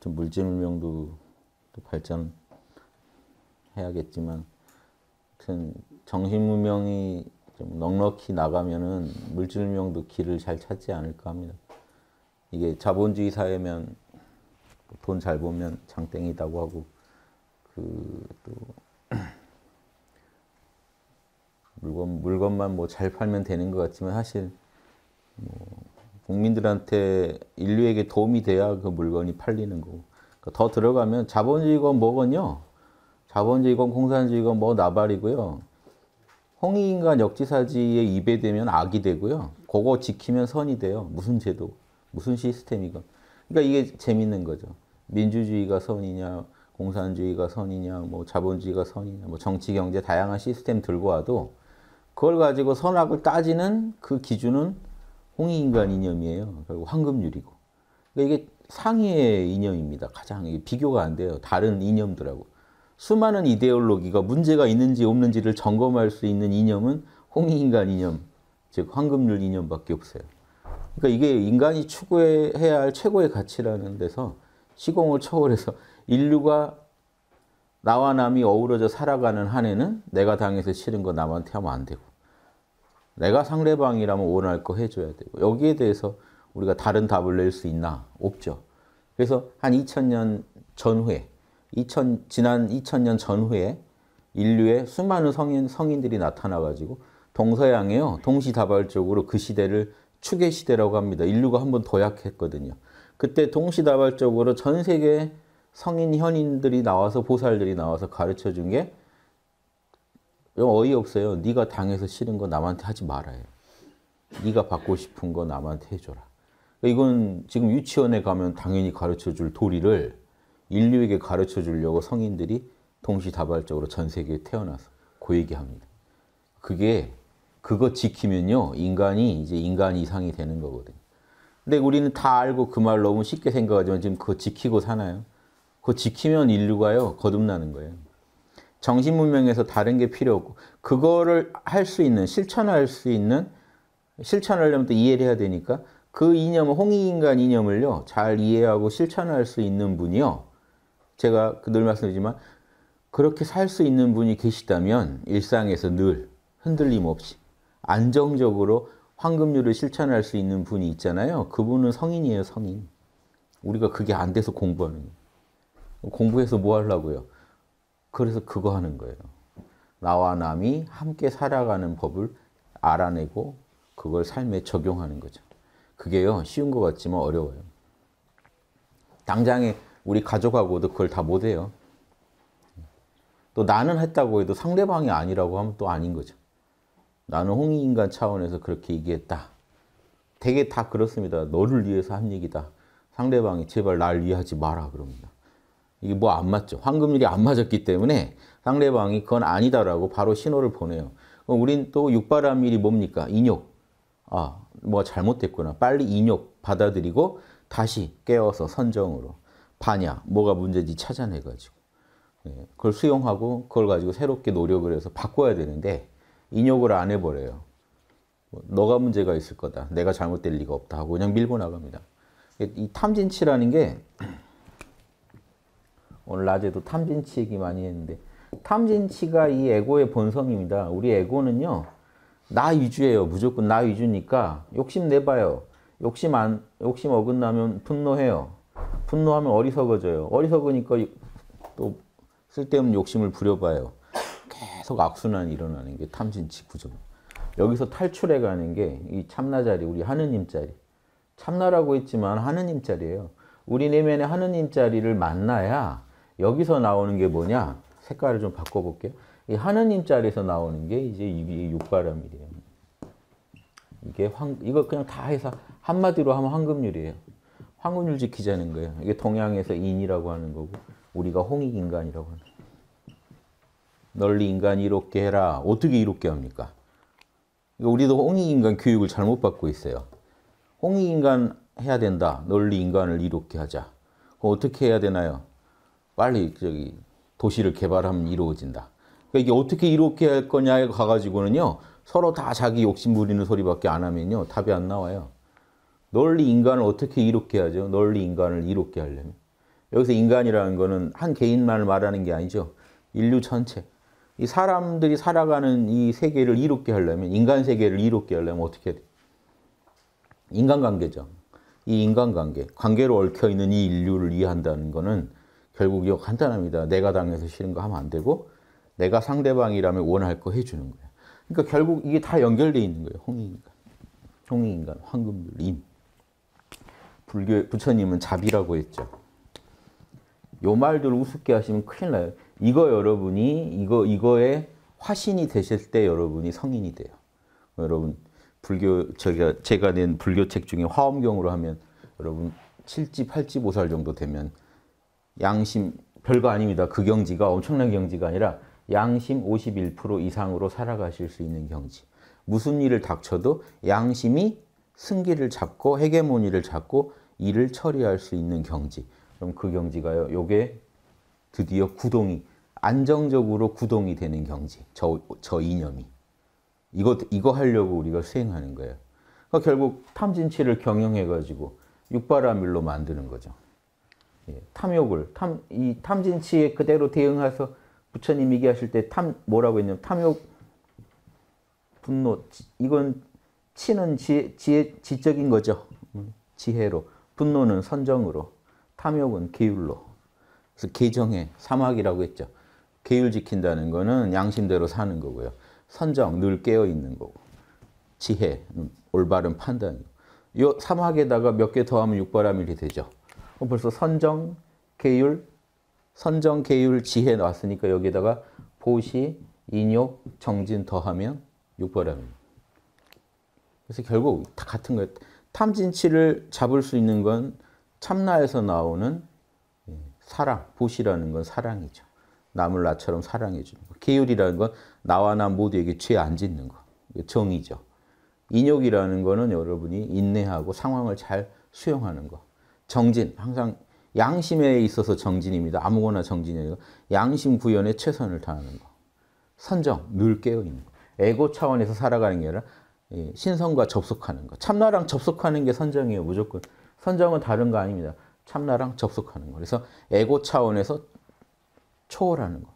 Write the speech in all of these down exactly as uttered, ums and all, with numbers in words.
좀 물질 문명도 발전해야겠지만, 아무튼 정신 문명이 좀 넉넉히 나가면은 물질 문명도 길을 잘 찾지 않을까 합니다. 이게 자본주의 사회면 돈 잘 보면 장땡이다고 하고, 그 또 물건 물건만 뭐 잘 팔면 되는 것 같지만, 사실 뭐 국민들한테, 인류에게 도움이 돼야 그 물건이 팔리는 거고, 그러니까 더 들어가면 자본주의건 뭐건요, 자본주의건 공산주의건 뭐 나발이고요, 홍익인간 역지사지에 입에되면 악이 되고요, 그거 지키면 선이 돼요. 무슨 제도, 무슨 시스템이건. 그러니까 이게 재밌는 거죠. 민주주의가 선이냐, 공산주의가 선이냐, 뭐 자본주의가 선이냐, 뭐 정치, 경제 다양한 시스템 들고 와도 그걸 가지고 선악을 따지는 그 기준은 홍익인간 이념이에요. 그리고 황금률이고. 그러니까 이게 상위의 이념입니다. 가장 비교가 안 돼요, 다른 이념들하고. 수많은 이데올로기가 문제가 있는지 없는지를 점검할 수 있는 이념은 홍익인간 이념, 즉 황금률 이념밖에 없어요. 그러니까 이게 인간이 추구해야 할 최고의 가치라는 데서 시공을 초월해서, 인류가 나와 남이 어우러져 살아가는 한에는 내가 당해서 싫은 거 남한테 하면 안 되고, 내가 상대방이라면 원할 거 해줘야 되고, 여기에 대해서 우리가 다른 답을 낼 수 있나? 없죠. 그래서 한 이천 년 전후에, 이천, 지난 이천 년 전후에 인류의 수많은 성인, 성인들이 나타나가지고 동서양에요, 동시다발적으로 그 시대를 추계 시대라고 합니다. 인류가 한 번 도약했거든요. 그때 동시다발적으로 전 세계 성인 현인들이 나와서, 보살들이 나와서 가르쳐준 게 어이없어요. 네가 당해서 싫은 거 남한테 하지 말아요. 네가 받고 싶은 거 남한테 해줘라. 이건 지금 유치원에 가면 당연히 가르쳐줄 도리를 인류에게 가르쳐주려고 성인들이 동시다발적으로 전 세계에 태어나서 그 얘기합니다. 그게, 그거 지키면요, 인간이 이제 인간 이상이 되는 거거든요. 근데 우리는 다 알고 그 말 너무 쉽게 생각하지만, 지금 그거 지키고 사나요? 그거 지키면 인류가요, 거듭나는 거예요. 정신문명에서 다른 게 필요 없고, 그거를 할 수 있는, 실천할 수 있는, 실천하려면 또 이해를 해야 되니까, 그 이념, 홍익인간 이념을요, 잘 이해하고 실천할 수 있는 분이요, 제가 늘 말씀드리지만, 그렇게 살 수 있는 분이 계시다면, 일상에서 늘 흔들림 없이 안정적으로 황금률을 실천할 수 있는 분이 있잖아요. 그분은 성인이에요, 성인. 우리가 그게 안 돼서 공부하는 거예요. 공부해서 뭐 하려고요? 그래서 그거 하는 거예요. 나와 남이 함께 살아가는 법을 알아내고 그걸 삶에 적용하는 거죠. 그게요, 쉬운 것 같지만 어려워요. 당장에 우리 가족하고도 그걸 다 못해요. 또 나는 했다고 해도 상대방이 아니라고 하면 또 아닌 거죠. 나는 홍익인간 차원에서 그렇게 얘기했다. 되게 다 그렇습니다. 너를 위해서 한 얘기다. 상대방이 제발 날 위하지 마라 그럽니다. 이게 뭐 안 맞죠. 황금률이 안 맞았기 때문에 상대방이 그건 아니다라고 바로 신호를 보내요. 그럼 우린 또 육바라밀이 뭡니까? 인욕. 아, 뭐 잘못됐구나. 빨리 인욕 받아들이고 다시 깨워서 선정으로 반야, 뭐가 문제인지 찾아내가지고 그걸 수용하고 그걸 가지고 새롭게 노력을 해서 바꿔야 되는데, 인욕을 안 해버려요. 너가 문제가 있을 거다, 내가 잘못될 리가 없다 하고 그냥 밀고 나갑니다. 이 탐진치라는 게, 오늘 낮에도 탐진치 얘기 많이 했는데, 탐진치가 이 에고의 본성입니다. 우리 에고는요, 나 위주예요. 무조건 나 위주니까 욕심 내봐요. 욕심 안, 욕심 어긋나면 분노해요. 분노하면 어리석어져요. 어리석으니까 또 쓸데없는 욕심을 부려봐요. 계속 악순환이 일어나는 게 탐진치 구조입니다. 여기서 탈출해가는 게 이 참나 자리, 우리 하느님 자리. 참나라고 했지만 하느님 자리예요. 우리 내면의 하느님 자리를 만나야 여기서 나오는 게 뭐냐? 색깔을 좀 바꿔볼게요. 이 하느님 자리에서 나오는 게 이제 이 육바라밀이에요. 이게 황, 이거 그냥 다 해서 한마디로 하면 황금률이에요. 황금률 지키자는 거예요. 이게 동양에서 인이라고 하는 거고, 우리가 홍익인간이라고 하는 거예요. 널리 인간 이롭게 해라. 어떻게 이롭게 합니까? 우리도 홍익인간 교육을 잘못 받고 있어요. 홍익인간 해야 된다. 널리 인간을 이롭게 하자. 그럼 어떻게 해야 되나요? 빨리 저기 도시를 개발하면 이루어진다. 그러니까 이게 어떻게 이롭게 할 거냐에 가가지고는요, 서로 다 자기 욕심 부리는 소리밖에 안 하면요, 답이 안 나와요. 널리 인간을 어떻게 이롭게 하죠? 널리 인간을 이롭게 하려면. 여기서 인간이라는 거는 한 개인만을 말하는 게 아니죠. 인류 전체. 이 사람들이 살아가는 이 세계를 이롭게 하려면, 인간 세계를 이롭게 하려면 어떻게 해야 돼요? 인간관계죠. 이 인간관계, 관계로 얽혀있는 이 인류를 이해한다는 거는 결국 이거 간단합니다. 내가 당해서 싫은 거 하면 안 되고, 내가 상대방이라면 원할 거 해주는 거예요. 그러니까 결국 이게 다 연결되어 있는 거예요. 홍익인간, 홍익인간, 황금률, 임. 불교 부처님은 자비라고 했죠. 요 말들 우습게 하시면 큰일 나요. 이거 여러분이, 이거, 이거에 화신이 되실 때 여러분이 성인이 돼요. 여러분, 불교, 제가, 제가 낸 불교책 중에 화엄경으로 하면 여러분, 칠지, 팔지, 오살 정도 되면 양심, 별거 아닙니다. 그 경지가 엄청난 경지가 아니라 양심 오십일 퍼센트 이상으로 살아가실 수 있는 경지. 무슨 일을 닥쳐도 양심이 승기를 잡고 헤게모니를 잡고 일을 처리할 수 있는 경지. 그럼 그 경지가요. 요게 드디어 구동이, 안정적으로 구동이 되는 경지. 저, 저 이념이. 이거, 이거 하려고 우리가 수행하는 거예요. 그러니까 결국 탐진치를 경영해가지고 육바라밀로 만드는 거죠. 예, 탐욕을, 탐, 이 탐진치에 그대로 대응해서 부처님 얘기하실 때 탐, 뭐라고 했냐면 탐욕, 분노, 이건 치는 지혜, 지혜, 지적인 거죠. 지혜로. 분노는 선정으로. 탐욕은 계율로. 그래서 계정해, 사막이라고 했죠. 계율 지킨다는 거는 양심대로 사는 거고요. 선정, 늘 깨어있는 거고. 지혜, 올바른 판단. 요 사막에다가 몇 개 더 하면 육바라밀이 되죠. 그럼 벌써 선정, 계율, 선정, 계율, 지혜 나왔으니까 여기에다가 보시, 인욕, 정진 더하면 육바라밀. 그래서 결국 다 같은 거예요. 탐진치를 잡을 수 있는 건 참나에서 나오는 사랑, 보시라는 건 사랑이죠. 남을 나처럼 사랑해 주는 거. 계율이라는 건 나와 나 모두에게 죄 안 짓는 거. 정의죠. 인욕이라는 거는 여러분이 인내하고 상황을 잘 수용하는 거. 정진, 항상 양심에 있어서 정진입니다. 아무거나 정진이 아니라 양심 구현에 최선을 다하는 거. 선정, 늘 깨어있는 거. 에고 차원에서 살아가는 게 아니라 신성과 접속하는 거. 참나랑 접속하는 게 선정이에요. 무조건. 선정은 다른 거 아닙니다. 참나랑 접속하는 거. 그래서 에고 차원에서 초월하는 거.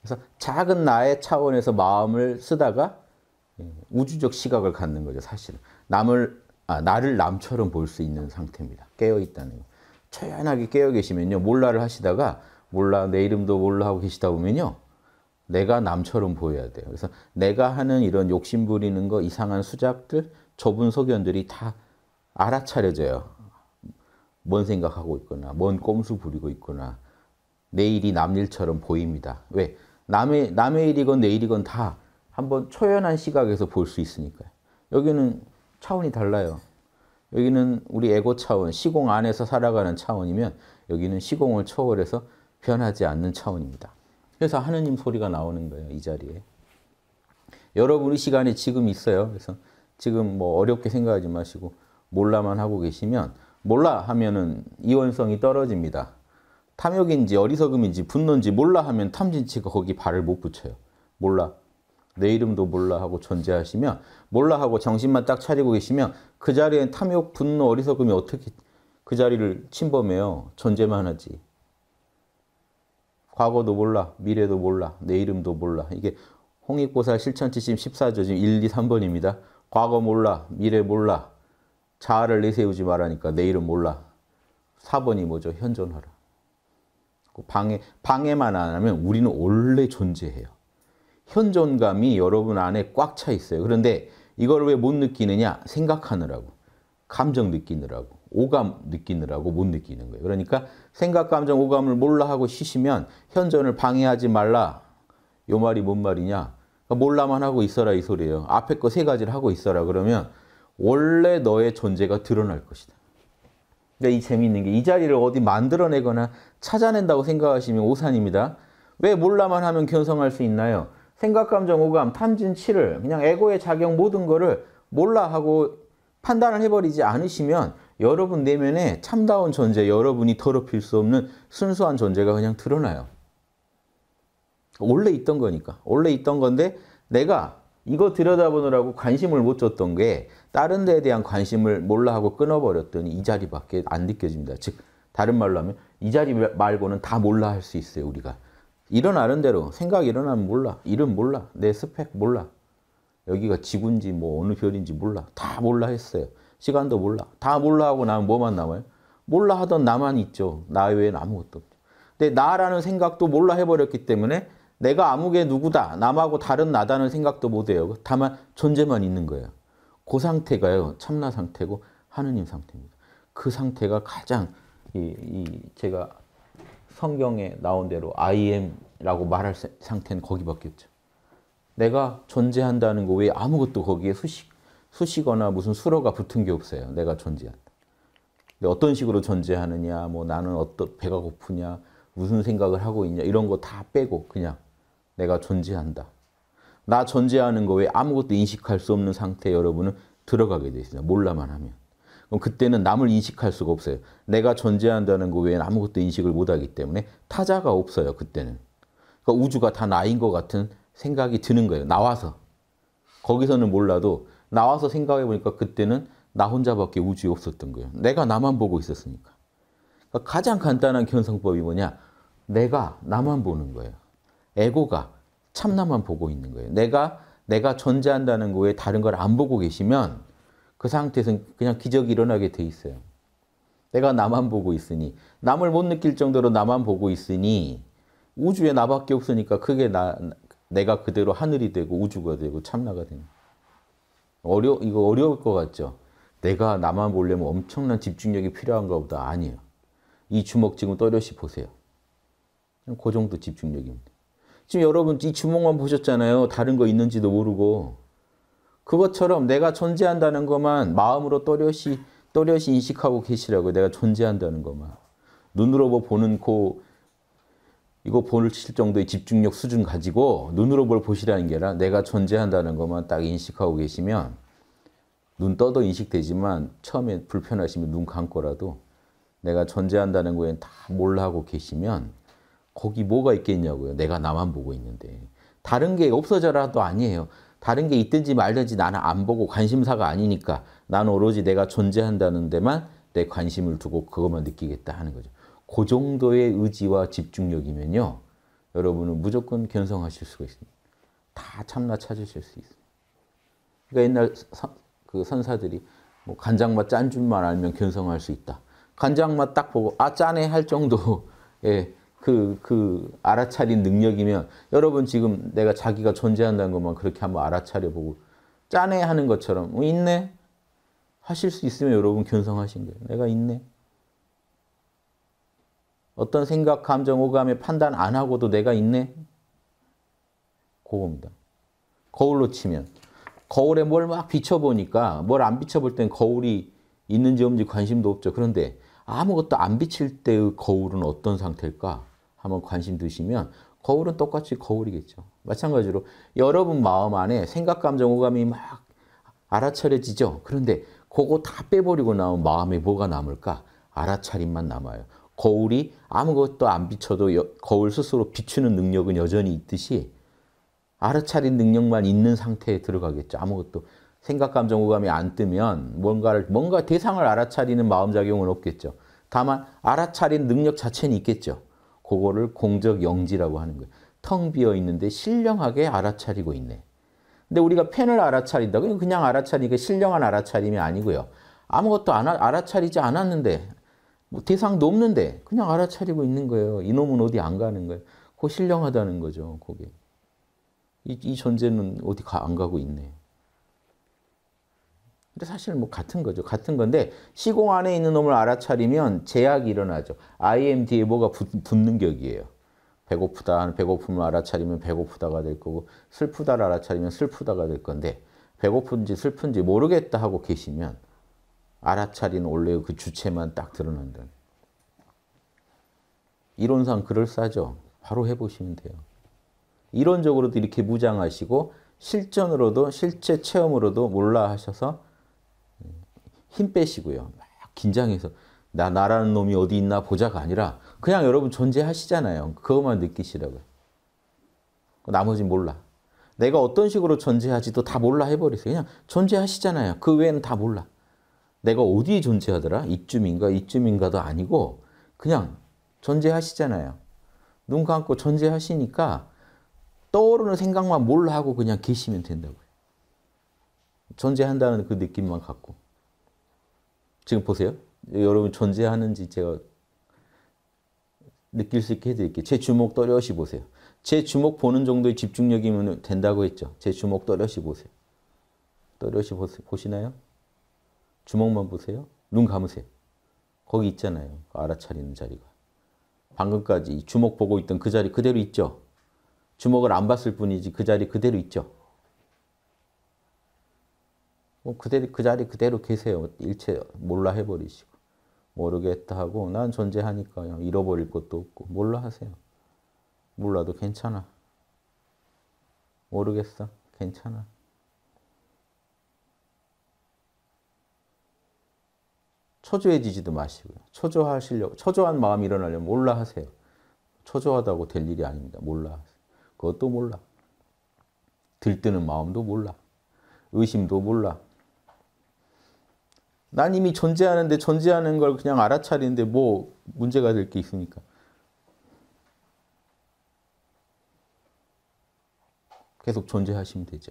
그래서 작은 나의 차원에서 마음을 쓰다가 우주적 시각을 갖는 거죠. 사실은. 남을, 아, 나를 남처럼 볼 수 있는 상태입니다. 깨어있다는 거. 초연하게 깨어 계시면요. 몰라를 하시다가 몰라, 내 이름도 몰라 하고 계시다 보면요. 내가 남처럼 보여야 돼요. 그래서 내가 하는 이런 욕심 부리는 거, 이상한 수작들, 좁은 소견들이 다 알아차려져요. 뭔 생각하고 있거나, 뭔 꼼수 부리고 있거나, 내 일이 남 일처럼 보입니다. 왜? 남의, 남의 일이건 내 일이건 다 한번 초연한 시각에서 볼 수 있으니까요. 여기는 차원이 달라요. 여기는 우리 에고 차원, 시공 안에서 살아가는 차원이면 여기는 시공을 초월해서 변하지 않는 차원입니다. 그래서 하느님 소리가 나오는 거예요. 이 자리에. 여러분의 시간이 지금 있어요. 그래서 지금 뭐 어렵게 생각하지 마시고 몰라만 하고 계시면 몰라 하면은 이원성이 떨어집니다. 탐욕인지 어리석음인지 분노인지 몰라 하면 탐진치가 거기 발을 못 붙여요. 몰라. 내 이름도 몰라 하고 존재하시면 몰라 하고 정신만 딱 차리고 계시면 그 자리엔 탐욕, 분노, 어리석음이 어떻게 그 자리를 침범해요. 존재만 하지. 과거도 몰라, 미래도 몰라, 내 이름도 몰라. 이게 홍익보살 실천지침 십사조 지금 일, 이, 삼 번입니다. 과거 몰라, 미래 몰라, 자아를 내세우지 말라니까 내 이름 몰라. 사 번이 뭐죠? 현존하라. 방해, 방해만 안 하면 우리는 원래 존재해요. 현존감이 여러분 안에 꽉 차 있어요. 그런데 이걸 왜 못 느끼느냐? 생각하느라고. 감정 느끼느라고. 오감 느끼느라고 못 느끼는 거예요. 그러니까 생각, 감정, 오감을 몰라 하고 쉬시면 현존을 방해하지 말라. 요 말이 뭔 말이냐? 몰라만 하고 있어라 이 소리예요. 앞에 거 세 가지를 하고 있어라 그러면 원래 너의 존재가 드러날 것이다. 그러니까 이 재미있는 게 이 자리를 어디 만들어내거나 찾아낸다고 생각하시면 오산입니다. 왜 몰라만 하면 견성할 수 있나요? 생각, 감정, 오감, 탐진, 치를 그냥 에고의 작용 모든 거를 몰라 하고 판단을 해버리지 않으시면 여러분 내면에 참다운 존재, 여러분이 더럽힐 수 없는 순수한 존재가 그냥 드러나요. 원래 있던 거니까. 원래 있던 건데 내가 이거 들여다보느라고 관심을 못 줬던 게 다른 데에 대한 관심을 몰라 하고 끊어버렸더니 이 자리밖에 안 느껴집니다. 즉 다른 말로 하면 이 자리 말고는 다 몰라 할 수 있어요. 우리가 일은 아는 대로, 생각 일어나면 몰라, 일은 몰라, 내 스펙 몰라, 여기가 지구인지 뭐 어느 별인지 몰라, 다 몰라 했어요. 시간도 몰라, 다 몰라 하고 나면 뭐만 남아요? 몰라 하던 나만 있죠. 나 외엔 아무것도 없죠. 근데 나라는 생각도 몰라 해버렸기 때문에 내가 아무개 누구다, 남하고 다른 나다는 생각도 못해요. 다만 존재만 있는 거예요. 그 상태가요, 참나 상태고 하느님 상태입니다. 그 상태가 가장 이, 이 제가 성경에 나온 대로 I am라고 말할 상태는 거기밖에 없죠. 내가 존재한다는 거 외에 아무것도 거기에 수식, 수식어나 무슨 수로가 붙은 게 없어요. 내가 존재한다. 근데 어떤 식으로 존재하느냐, 뭐 나는 어떤 배가 고프냐, 무슨 생각을 하고 있냐, 이런 거 다 빼고 그냥 내가 존재한다. 나 존재하는 거 외에 아무것도 인식할 수 없는 상태에 여러분은 들어가게 돼 있습니다. 몰라만 하면. 그럼 그때는 남을 인식할 수가 없어요. 내가 존재한다는 거 외에는 아무것도 인식을 못하기 때문에 타자가 없어요. 그때는. 그러니까 우주가 다 나인 것 같은 생각이 드는 거예요. 나와서. 거기서는 몰라도 나와서 생각해보니까 그때는 나 혼자밖에 우주에 없었던 거예요. 내가 나만 보고 있었으니까. 그러니까 가장 간단한 견성법이 뭐냐? 내가 나만 보는 거예요. 에고가 참나만 보고 있는 거예요. 내가 내가 존재한다는 거에 다른 걸 안 보고 계시면 그 상태에서 그냥 기적이 일어나게 돼 있어요. 내가 나만 보고 있으니, 남을 못 느낄 정도로 나만 보고 있으니, 우주에 나밖에 없으니까 그게 나, 내가 그대로 하늘이 되고 우주가 되고 참나가 되는. 어려 이거 어려울 것 같죠? 내가 나만 보려면 엄청난 집중력이 필요한가 보다. 아니에요. 이 주먹 지금 또렷이 보세요. 그 정도 집중력입니다. 지금 여러분 이 주먹만 보셨잖아요. 다른 거 있는지도 모르고. 그것처럼 내가 존재한다는 것만 마음으로 또렷이 또렷이 인식하고 계시라고요. 내가 존재한다는 것만. 눈으로 뭐 보는 코 이거 보실 정도의 집중력 수준 가지고 눈으로 뭘 보시라는 게 아니라 내가 존재한다는 것만 딱 인식하고 계시면, 눈 떠도 인식되지만 처음에 불편하시면 눈 감고라도 내가 존재한다는 거엔 다 몰라 하고 계시면 거기 뭐가 있겠냐고요. 내가 나만 보고 있는데. 다른 게 없어져라도 아니에요. 다른 게 있든지 말든지 나는 안 보고 관심사가 아니니까 나는 오로지 내가 존재한다는 데만 내 관심을 두고 그것만 느끼겠다 하는 거죠. 그 정도의 의지와 집중력이면요, 여러분은 무조건 견성하실 수가 있습니다. 다 참나 찾으실 수 있습니다. 그러니까 옛날 사, 그 선사들이 뭐 간장맛 짠 줄만 알면 견성할 수 있다. 간장맛 딱 보고 아 짜네 할 정도의 그, 그 알아차린 능력이면, 여러분 지금 내가 자기가 존재한다는 것만 그렇게 한번 알아차려보고 짜네 하는 것처럼 어, 있네 하실 수 있으면 여러분 견성하신 거예요. 내가 있네. 어떤 생각, 감정, 오감에 판단 안 하고도 내가 있네? 그겁니다. 거울로 치면. 거울에 뭘 막 비춰보니까, 뭘 안 비춰볼 땐 거울이 있는지 없는지 관심도 없죠. 그런데 아무것도 안 비칠 때의 거울은 어떤 상태일까? 한번 관심 두시면 거울은 똑같이 거울이겠죠. 마찬가지로 여러분 마음 안에 생각, 감정, 오감이 막 알아차려지죠. 그런데 그거 다 빼버리고 나온 마음에 뭐가 남을까? 알아차림만 남아요. 거울이 아무것도 안 비춰도 여, 거울 스스로 비추는 능력은 여전히 있듯이 알아차린 능력만 있는 상태에 들어가겠죠. 아무것도 생각, 감정, 오감이 안 뜨면 뭔가를, 뭔가 대상을 알아차리는 마음작용은 없겠죠. 다만 알아차린 능력 자체는 있겠죠. 그거를 공적 영지라고 하는 거예요. 텅 비어 있는데 신령하게 알아차리고 있네. 근데 우리가 펜을 알아차린다. 그냥 알아차리니까 신령한 알아차림이 아니고요. 아무것도 안, 알아차리지 않았는데 뭐 대상도 없는데 그냥 알아차리고 있는 거예요. 이놈은 어디 안 가는 거예요. 그거 신령하다는 거죠. 그게. 이, 이 존재는 어디 가, 안 가고 있네. 근데 사실 뭐 같은 거죠. 같은 건데 시공 안에 있는 놈을 알아차리면 제약이 일어나죠. I am 뒤에 뭐가 부, 붙는 격이에요. 배고프다, 배고픔을 알아차리면 배고프다가 될 거고, 슬프다를 알아차리면 슬프다가 될 건데, 배고픈지 슬픈지 모르겠다 하고 계시면 알아차린 원래의 그 주체만 딱 드러난다. 이론상 그럴싸죠. 바로 해보시면 돼요. 이론적으로도 이렇게 무장하시고 실전으로도 실제 체험으로도 몰라 하셔서 힘 빼시고요. 막 긴장해서 나, 나라는 놈이 어디 있나 보자가 아니라 그냥 여러분 존재하시잖아요. 그것만 느끼시라고요. 나머지는 몰라. 내가 어떤 식으로 존재하지도 다 몰라 해버리세요. 그냥 존재하시잖아요. 그 외에는 다 몰라. 내가 어디에 존재하더라? 이쯤인가? 이쯤인가도 아니고 그냥 전제하시잖아요. 눈 감고 전제하시니까 떠오르는 생각만 몰라 하고 그냥 계시면 된다고요. 존재한다는 그 느낌만 갖고. 지금 보세요. 여러분 존재하는지 제가 느낄 수 있게 해드릴게요. 제 주목 또렷이 보세요. 제 주목 보는 정도의 집중력이면 된다고 했죠. 제 주목 또렷이 보세요. 또렷이 보시나요? 주목만 보세요. 눈 감으세요. 거기 있잖아요. 알아차리는 자리가. 방금까지 주목 보고 있던 그 자리 그대로 있죠. 주목을 안 봤을 뿐이지 그 자리 그대로 있죠. 뭐 그대로, 그 자리 그대로 계세요. 일체 몰라 해버리시고. 모르겠다 하고 난 존재하니까 잃어버릴 것도 없고. 몰라 하세요. 몰라도 괜찮아. 모르겠어. 괜찮아. 초조해지지도 마시고요. 초조하시려고, 초조한 마음이 일어나려면 몰라 하세요. 초조하다고 될 일이 아닙니다. 몰라 하세요. 그것도 몰라. 들뜨는 마음도 몰라. 의심도 몰라. 난 이미 존재하는데 존재하는 걸 그냥 알아차리는데 뭐 문제가 될 게 있습니까? 계속 존재하시면 되죠.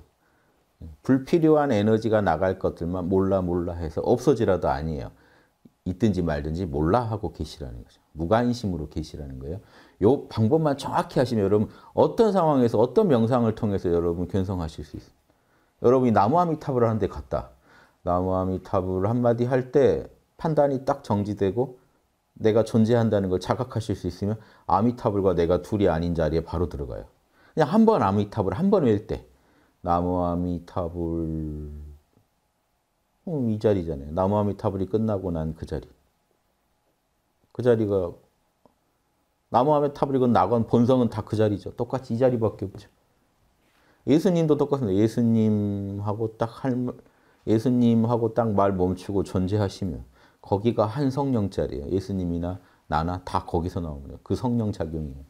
불필요한 에너지가 나갈 것들만 몰라 몰라 해서 없어지라도 아니에요. 있든지 말든지 몰라 하고 계시라는 거죠. 무관심으로 계시라는 거예요. 요 방법만 정확히 하시면 여러분 어떤 상황에서 어떤 명상을 통해서 여러분 견성하실 수 있어요. 여러분이 나무아미타불을 하는 데 갔다. 나무아미타불 한마디 할 때 판단이 딱 정지되고 내가 존재한다는 걸 자각하실 수 있으면 아미타불과 내가 둘이 아닌 자리에 바로 들어가요. 그냥 한 번 아미타불 한 번 외울 때 나무아미타불 어, 이 자리잖아요. 나무아미타불이 끝나고 난 그 자리. 그 자리가 나무아미타불이건 나건 본성은 다 그 자리죠. 똑같이 이 자리밖에 없죠. 예수님도 똑같습니다. 예수님하고 딱 할, 예수님하고 딱 말 멈추고 존재하시면 거기가 한 성령 자리예요. 예수님이나 나나 다 거기서 나옵니다. 그 성령 작용이에요.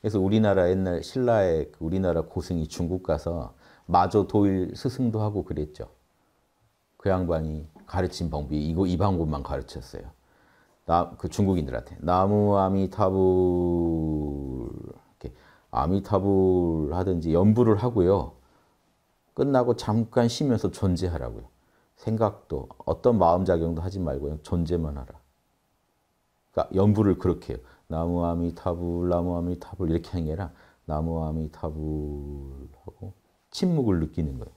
그래서 우리나라 옛날 신라의 우리나라 고승이 중국 가서 마조 도일 스승도 하고 그랬죠. 그 양반이 가르친 방법이 이거 이 방법만 가르쳤어요. 나 그 중국인들한테 나무아미타불 아미타불 하든지 연부를 하고요. 끝나고 잠깐 쉬면서 존재하라고요. 생각도 어떤 마음작용도 하지 말고요. 존재만 하라. 그러니까 연부를 그렇게 해요. 나무아미타불, 나무아미타불 이렇게 하는 게 아니라 나무아미타불 하고 침묵을 느끼는 거예요.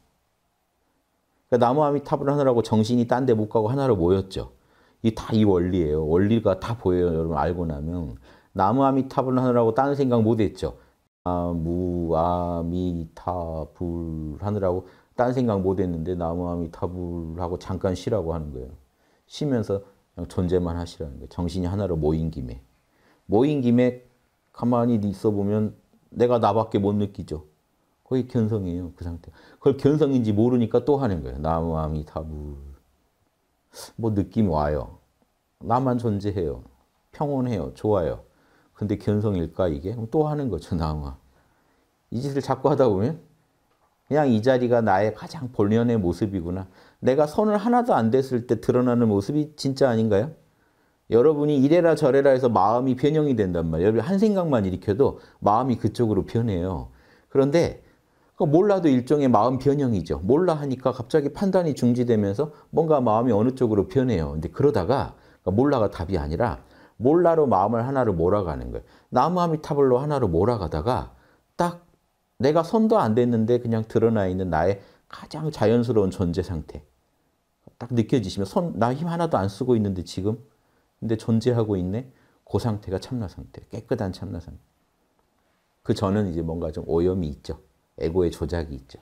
그러니까 나무아미타불 하느라고 정신이 딴 데 못 가고 하나로 모였죠. 이게 다 이 원리예요. 원리가 다 보여요. 여러분 알고 나면 나무아미타불 하느라고 다른 생각 못 했죠. 나무아미타불 하느라고 딴 생각 못 했는데 나무아미타불 하고 잠깐 쉬라고 하는 거예요. 쉬면서 그냥 존재만 하시라는 거예요. 정신이 하나로 모인 김에. 모인 김에 가만히 있어 보면 내가 나밖에 못 느끼죠. 거의 견성이에요. 그 상태. 그걸 견성인지 모르니까 또 하는 거예요. 나무아미타불. 뭐 느낌이 와요. 나만 존재해요. 평온해요. 좋아요. 근데 견성일까 이게? 그럼 또 하는 거죠. 나무아. 이 짓을 자꾸 하다 보면 그냥 이 자리가 나의 가장 본연의 모습이구나. 내가 손을 하나도 안 댔을 때 드러나는 모습이 진짜 아닌가요? 여러분이 이래라 저래라 해서 마음이 변형이 된단 말이에요. 여러분 한 생각만 일으켜도 마음이 그쪽으로 변해요. 그런데 몰라도 일종의 마음 변형이죠. 몰라 하니까 갑자기 판단이 중지되면서 뭔가 마음이 어느 쪽으로 변해요. 근데 그러다가 몰라가 답이 아니라 몰라로 마음을 하나로 몰아가는 거예요. 나무아미타불로 하나로 몰아가다가 딱 내가 손도 안 댔는데 그냥 드러나 있는 나의 가장 자연스러운 존재 상태. 딱 느껴지시면 손, 나 힘 하나도 안 쓰고 있는데 지금. 근데 존재하고 있네. 그 상태가 참나 상태. 깨끗한 참나 상태. 그 전은 이제 뭔가 좀 오염이 있죠. 에고의 조작이 있죠.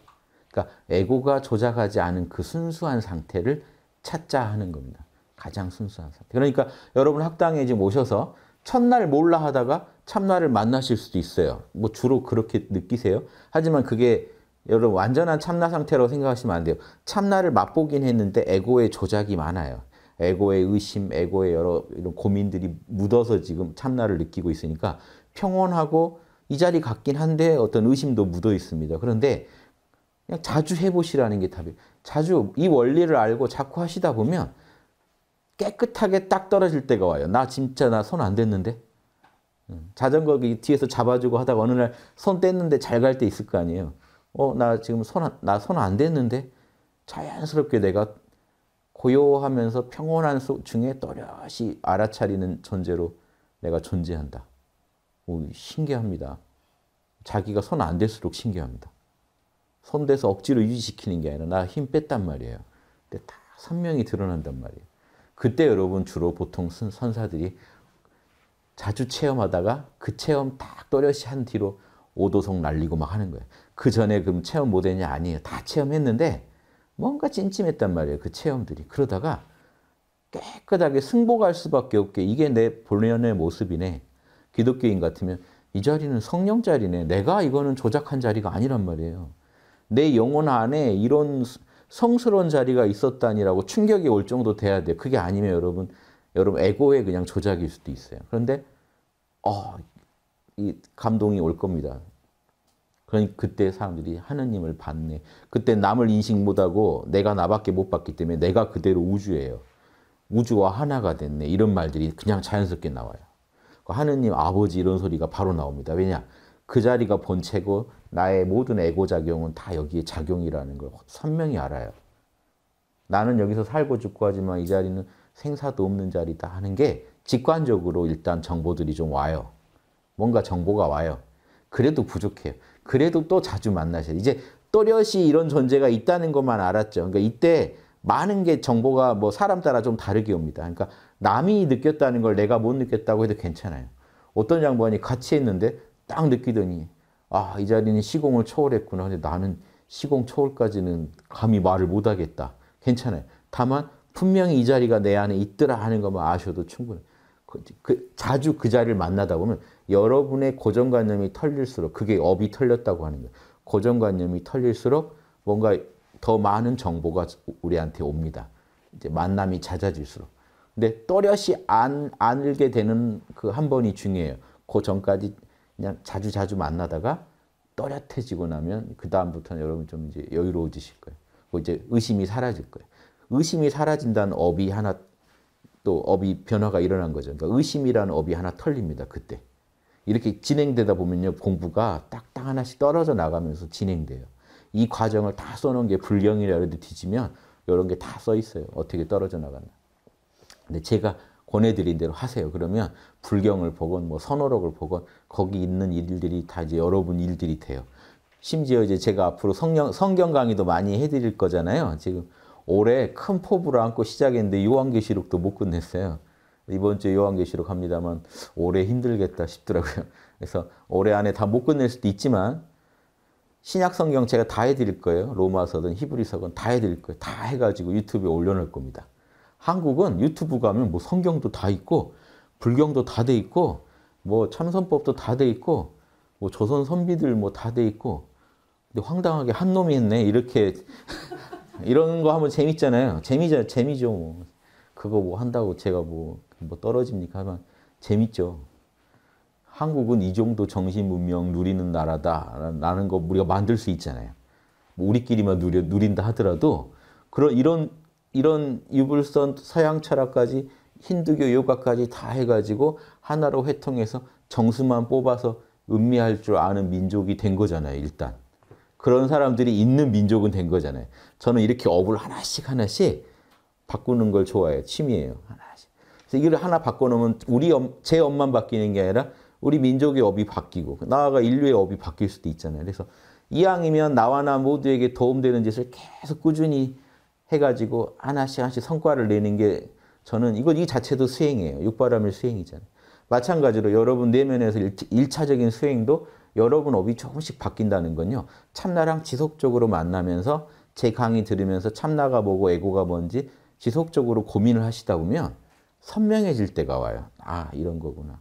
그러니까 에고가 조작하지 않은 그 순수한 상태를 찾자 하는 겁니다. 가장 순수한 상태. 그러니까 여러분 학당에 지금 오셔서 첫날 몰라 하다가 참나를 만나실 수도 있어요. 뭐 주로 그렇게 느끼세요. 하지만 그게 여러분 완전한 참나 상태라고 생각하시면 안 돼요. 참나를 맛보긴 했는데 에고의 조작이 많아요. 에고의 의심, 에고의 여러 이런 고민들이 묻어서 지금 참나를 느끼고 있으니까 평온하고 이 자리 같긴 한데 어떤 의심도 묻어 있습니다. 그런데 그냥 자주 해보시라는 게 답이에요. 자주 이 원리를 알고 자꾸 하시다 보면 깨끗하게 딱 떨어질 때가 와요. 나 진짜 나 손 안 댔는데? 자전거 뒤에서 잡아주고 하다가 어느 날 손 뗐는데 잘 갈 때 있을 거 아니에요. 어, 나 지금 손, 나 손 안 댔는데? 자연스럽게 내가 고요하면서 평온한 중에 또렷이 알아차리는 존재로 내가 존재한다. 오, 신기합니다. 자기가 손 안 댈수록 신기합니다. 손 대서 억지로 유지시키는 게 아니라 나 힘 뺐단 말이에요. 근데 다 선명히 드러난단 말이에요. 그때 여러분 주로 보통 선사들이 자주 체험하다가 그 체험 딱 또렷이 한 뒤로 오도성 날리고 막 하는 거예요. 그 전에 그럼 체험 못 했냐? 아니에요. 다 체험했는데 뭔가 찜찜했단 말이에요. 그 체험들이. 그러다가 깨끗하게 승복할 수밖에 없게 이게 내 본연의 모습이네. 기독교인 같으면 이 자리는 성령 자리네. 내가 이거는 조작한 자리가 아니란 말이에요. 내 영혼 안에 이런 성스러운 자리가 있었다니라고 충격이 올 정도 돼야 돼요. 그게 아니면 여러분, 여러분 에고의 그냥 조작일 수도 있어요. 그런데 어, 이 감동이 올 겁니다. 그러니 그때 사람들이 하느님을 봤네. 그때 남을 인식 못하고 내가 나밖에 못 봤기 때문에 내가 그대로 우주예요. 우주와 하나가 됐네. 이런 말들이 그냥 자연스럽게 나와요. 하느님, 아버지 이런 소리가 바로 나옵니다. 왜냐? 그 자리가 본체고 나의 모든 에고작용은 다 여기에 작용이라는 걸 선명히 알아요. 나는 여기서 살고 죽고 하지만 이 자리는 생사도 없는 자리다 하는 게 직관적으로 일단 정보들이 좀 와요. 뭔가 정보가 와요. 그래도 부족해요. 그래도 또 자주 만나셔야 돼요. 이제 또렷이 이런 존재가 있다는 것만 알았죠. 그러니까 이때 많은 게 정보가 뭐 사람 따라 좀 다르게 옵니다. 그러니까 남이 느꼈다는 걸 내가 못 느꼈다고 해도 괜찮아요. 어떤 양반이 같이 했는데 딱 느끼더니 아, 이 자리는 시공을 초월했구나. 근데 나는 시공 초월까지는 감히 말을 못하겠다. 괜찮아요. 다만 분명히 이 자리가 내 안에 있더라 하는 것만 아셔도 충분해요. 그, 그, 자주 그 자리를 만나다 보면 여러분의 고정관념이 털릴수록 그게 업이 털렸다고 하는 거예요. 고정관념이 털릴수록 뭔가 더 많은 정보가 우리한테 옵니다. 이제 만남이 잦아질수록. 근데 또렷이 안, 안을게 되는 그 한 번이 중요해요. 그 전까지 그냥 자주 자주 만나다가 또렷해지고 나면 그 다음부터는 여러분 좀 이제 여유로워지실 거예요. 그리고 이제 의심이 사라질 거예요. 의심이 사라진다는 업이 하나 또 업이 변화가 일어난 거죠. 그러니까 의심이라는 업이 하나 털립니다. 그때. 이렇게 진행되다 보면요. 공부가 딱딱 하나씩 떨어져 나가면서 진행돼요. 이 과정을 다 써놓은 게 불경이라 해도 뒤지면 이런 게 다 써 있어요. 어떻게 떨어져 나갔나. 근데 제가 권해드린 대로 하세요. 그러면 불경을 보건 뭐 선어록을 보건 거기 있는 일들이 다 이제 여러분 일들이 돼요. 심지어 이제 제가 앞으로 성경, 성경 강의도 많이 해드릴 거잖아요. 지금 올해 큰 포부를 안고 시작했는데 요한계시록도 못 끝냈어요. 이번 주에 요한계시록 합니다만 올해 힘들겠다 싶더라고요. 그래서 올해 안에 다 못 끝낼 수도 있지만 신약성경 제가 다 해드릴 거예요. 로마서든 히브리서건 다 해드릴 거예요. 다 해가지고 유튜브에 올려놓을 겁니다. 한국은 유튜브 가면 뭐 성경도 다 있고 불경도 다 돼 있고 뭐 참선법도 다 돼 있고 뭐 조선 선비들 뭐 다 돼 있고 근데 황당하게 한 놈이 했네 이렇게 이런 거 하면 재밌잖아요. 재미죠, 재미죠. 뭐. 그거 뭐 한다고 제가 뭐, 뭐 떨어집니까? 하면 재밌죠. 한국은 이 정도 정신 문명 누리는 나라다라는 거 우리가 만들 수 있잖아요. 뭐 우리끼리만 누려, 누린다 하더라도 그런 이런 이런 유불선 서양 철학까지 힌두교 요가까지 다 해가지고 하나로 회통해서 정수만 뽑아서 음미할 줄 아는 민족이 된 거잖아요. 일단 그런 사람들이 있는 민족은 된 거잖아요. 저는 이렇게 업을 하나씩 하나씩 바꾸는 걸 좋아해요. 취미예요. 하나씩. 그래서 이걸 하나 바꿔놓으면 우리 업, 제 업만 바뀌는 게 아니라 우리 민족의 업이 바뀌고 나아가 인류의 업이 바뀔 수도 있잖아요. 그래서 이왕이면 나와 나 모두에게 도움되는 짓을 계속 꾸준히 해가지고 하나씩 하나씩 성과를 내는 게 저는 이거 이 자체도 수행이에요. 육바라밀 수행이잖아요. 마찬가지로 여러분 내면에서 일차적인 수행도 여러분 업이 조금씩 바뀐다는 건요. 참나랑 지속적으로 만나면서 제 강의 들으면서 참나가 뭐고 에고가 뭔지 지속적으로 고민을 하시다 보면 선명해질 때가 와요. 아, 이런 거구나.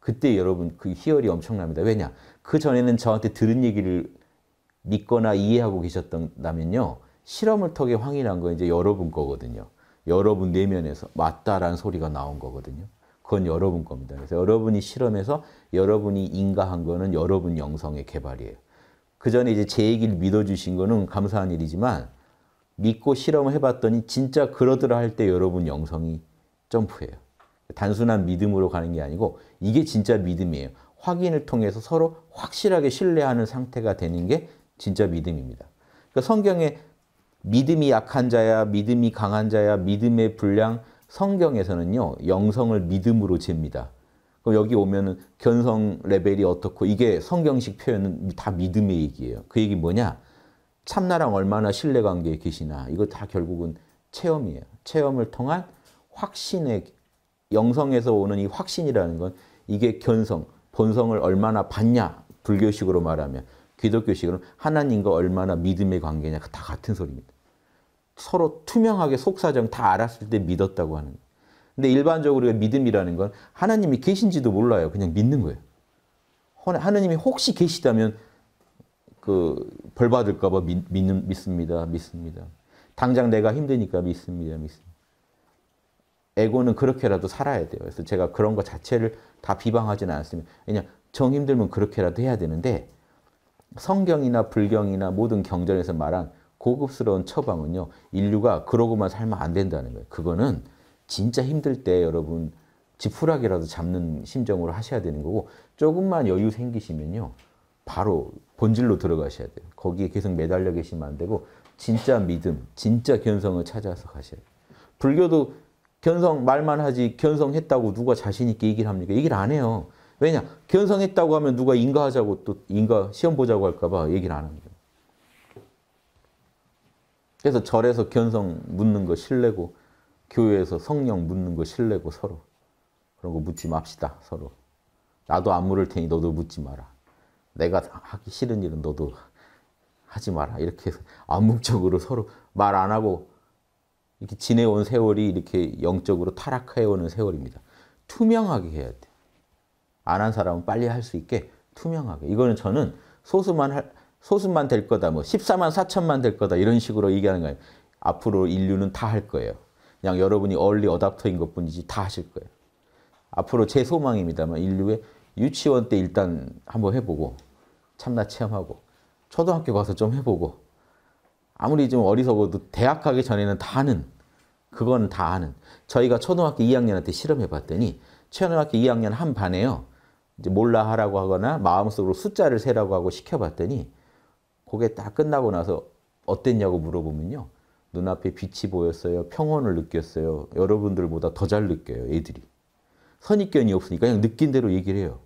그때 여러분 그 희열이 엄청납니다. 왜냐? 그 전에는 저한테 들은 얘기를 믿거나 이해하고 계셨다면요. 실험을 통해 확인한 건 이제 여러분 거거든요. 여러분 내면에서 맞다라는 소리가 나온 거거든요. 그건 여러분 겁니다. 그래서 여러분이 실험해서 여러분이 인가한 거는 여러분 영성의 개발이에요. 그 전에 이제 제 얘기를 믿어주신 거는 감사한 일이지만 믿고 실험을 해봤더니 진짜 그러더라 할 때 여러분 영성이 점프해요. 단순한 믿음으로 가는 게 아니고 이게 진짜 믿음이에요. 확인을 통해서 서로 확실하게 신뢰하는 상태가 되는 게 진짜 믿음입니다. 그러니까 성경에 믿음이 약한 자야, 믿음이 강한 자야, 믿음의 분량, 성경에서는요, 영성을 믿음으로 잽니다. 그럼 여기 오면은 견성 레벨이 어떻고, 이게 성경식 표현은 다 믿음의 얘기예요. 그 얘기 뭐냐? 참나랑 얼마나 신뢰관계에 계시나. 이거 다 결국은 체험이에요. 체험을 통한 확신의, 영성에서 오는 이 확신이라는 건 이게 견성, 본성을 얼마나 봤냐. 불교식으로 말하면, 기독교식으로는 하나님과 얼마나 믿음의 관계냐. 다 같은 소리입니다. 서로 투명하게 속사정 다 알았을 때 믿었다고 하는 거예요. 근데 일반적으로 믿음이라는 건 하나님이 계신지도 몰라요. 그냥 믿는 거예요. 하나님이 혹시 계시다면 그 벌 받을까 봐 믿, 믿는, 믿습니다. 믿습니다. 당장 내가 힘드니까 믿습니다. 믿습니다. 에고는 그렇게라도 살아야 돼요. 그래서 제가 그런 것 자체를 다 비방하지는 않습니다. 왜냐하면 정 힘들면 그렇게라도 해야 되는데 성경이나 불경이나 모든 경전에서 말한 고급스러운 처방은요. 인류가 그러고만 살면 안 된다는 거예요. 그거는 진짜 힘들 때 여러분 지푸라기라도 잡는 심정으로 하셔야 되는 거고 조금만 여유 생기시면요. 바로 본질로 들어가셔야 돼요. 거기에 계속 매달려 계시면 안 되고 진짜 믿음, 진짜 견성을 찾아서 가셔야 돼요. 불교도 견성 말만 하지 견성했다고 누가 자신 있게 얘기를 합니까? 얘기를 안 해요. 왜냐? 견성했다고 하면 누가 인가하자고 또 인가 시험 보자고 할까 봐 얘기를 안 합니다. 그래서 절에서 견성 묻는 거 실례고 교회에서 성령 묻는 거 실례고 서로 그런 거 묻지 맙시다. 서로. 나도 안 물을 테니 너도 묻지 마라. 내가 하기 싫은 일은 너도 하지 마라. 이렇게 해서 암묵적으로 서로 말 안 하고 이렇게 지내온 세월이 이렇게 영적으로 타락해오는 세월입니다. 투명하게 해야 돼. 안 한 사람은 빨리 할 수 있게 투명하게. 이거는 저는 소수만 할, 소수만 될 거다. 뭐 십사만 사천만 될 거다. 이런 식으로 얘기하는 거예요. 앞으로 인류는 다 할 거예요. 그냥 여러분이 얼리 어답터인 것뿐이지 다 하실 거예요. 앞으로 제 소망입니다만 인류의 유치원 때 일단 한번 해보고 참나 체험하고 초등학교 가서 좀 해보고 아무리 좀 어리석어도 대학 가기 전에는 다 아는 그건 다 아는 저희가 초등학교 이 학년한테 실험해봤더니 초등학교 이 학년 한 반에요. 이제 몰라 하라고 하거나 마음속으로 숫자를 세라고 하고 시켜봤더니 그게 딱 끝나고 나서 어땠냐고 물어보면요. 눈앞에 빛이 보였어요. 평온을 느꼈어요. 여러분들보다 더 잘 느껴요. 애들이. 선입견이 없으니까 그냥 느낀 대로 얘기를 해요.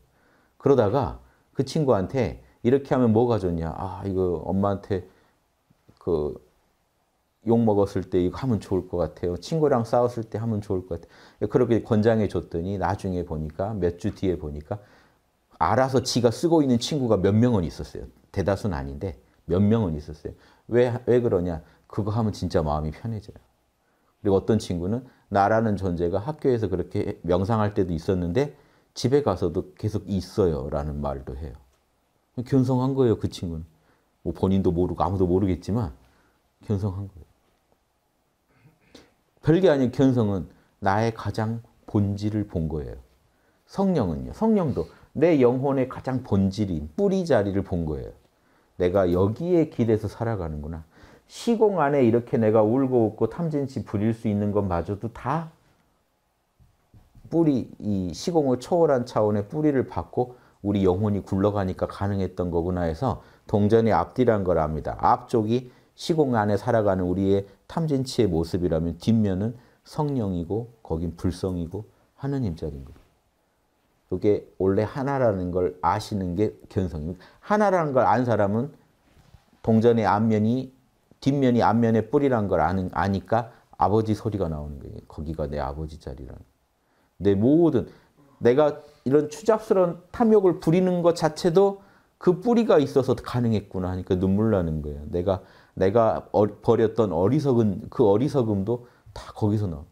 그러다가 그 친구한테 이렇게 하면 뭐가 좋냐. 아 이거 엄마한테 그 욕 먹었을 때 이거 하면 좋을 것 같아요. 친구랑 싸웠을 때 하면 좋을 것 같아요. 그렇게 권장해 줬더니 나중에 보니까 몇 주 뒤에 보니까 알아서 지가 쓰고 있는 친구가 몇 명은 있었어요. 대다수는 아닌데 몇 명은 있었어요. 왜, 왜 그러냐. 그거 하면 진짜 마음이 편해져요. 그리고 어떤 친구는 나라는 존재가 학교에서 그렇게 명상할 때도 있었는데 집에 가서도 계속 있어요 라는 말도 해요. 견성한 거예요 그 친구는. 뭐 본인도 모르고 아무도 모르겠지만 견성한 거예요. 별게 아닌 견성은 나의 가장 본질을 본 거예요. 성령은요. 성령도 내 영혼의 가장 본질인 뿌리 자리를 본 거예요. 내가 여기에 기대서 살아가는구나. 시공 안에 이렇게 내가 울고 웃고 탐진치 부릴 수 있는 것마저도 다 뿌리, 이 시공을 초월한 차원의 뿌리를 받고 우리 영혼이 굴러가니까 가능했던 거구나 해서 동전의 앞뒤라는 걸 압니다. 앞쪽이 시공 안에 살아가는 우리의 탐진치의 모습이라면 뒷면은 성령이고 거긴 불성이고 하느님 자리인 거예요. 이게 원래 하나라는 걸 아시는 게 견성입니다. 하나라는 걸 안 사람은 동전의 앞면이 뒷면이 앞면의 뿌리란 걸 아는, 아니까 아버지 소리가 나오는 거예요. 거기가 내 아버지 자리라는. 내 모든, 내가 이런 추잡스러운 탐욕을 부리는 것 자체도 그 뿌리가 있어서 가능했구나 하니까 눈물 나는 거예요. 내가, 내가 버렸던 어리석은, 그 어리석음도 다 거기서 나와.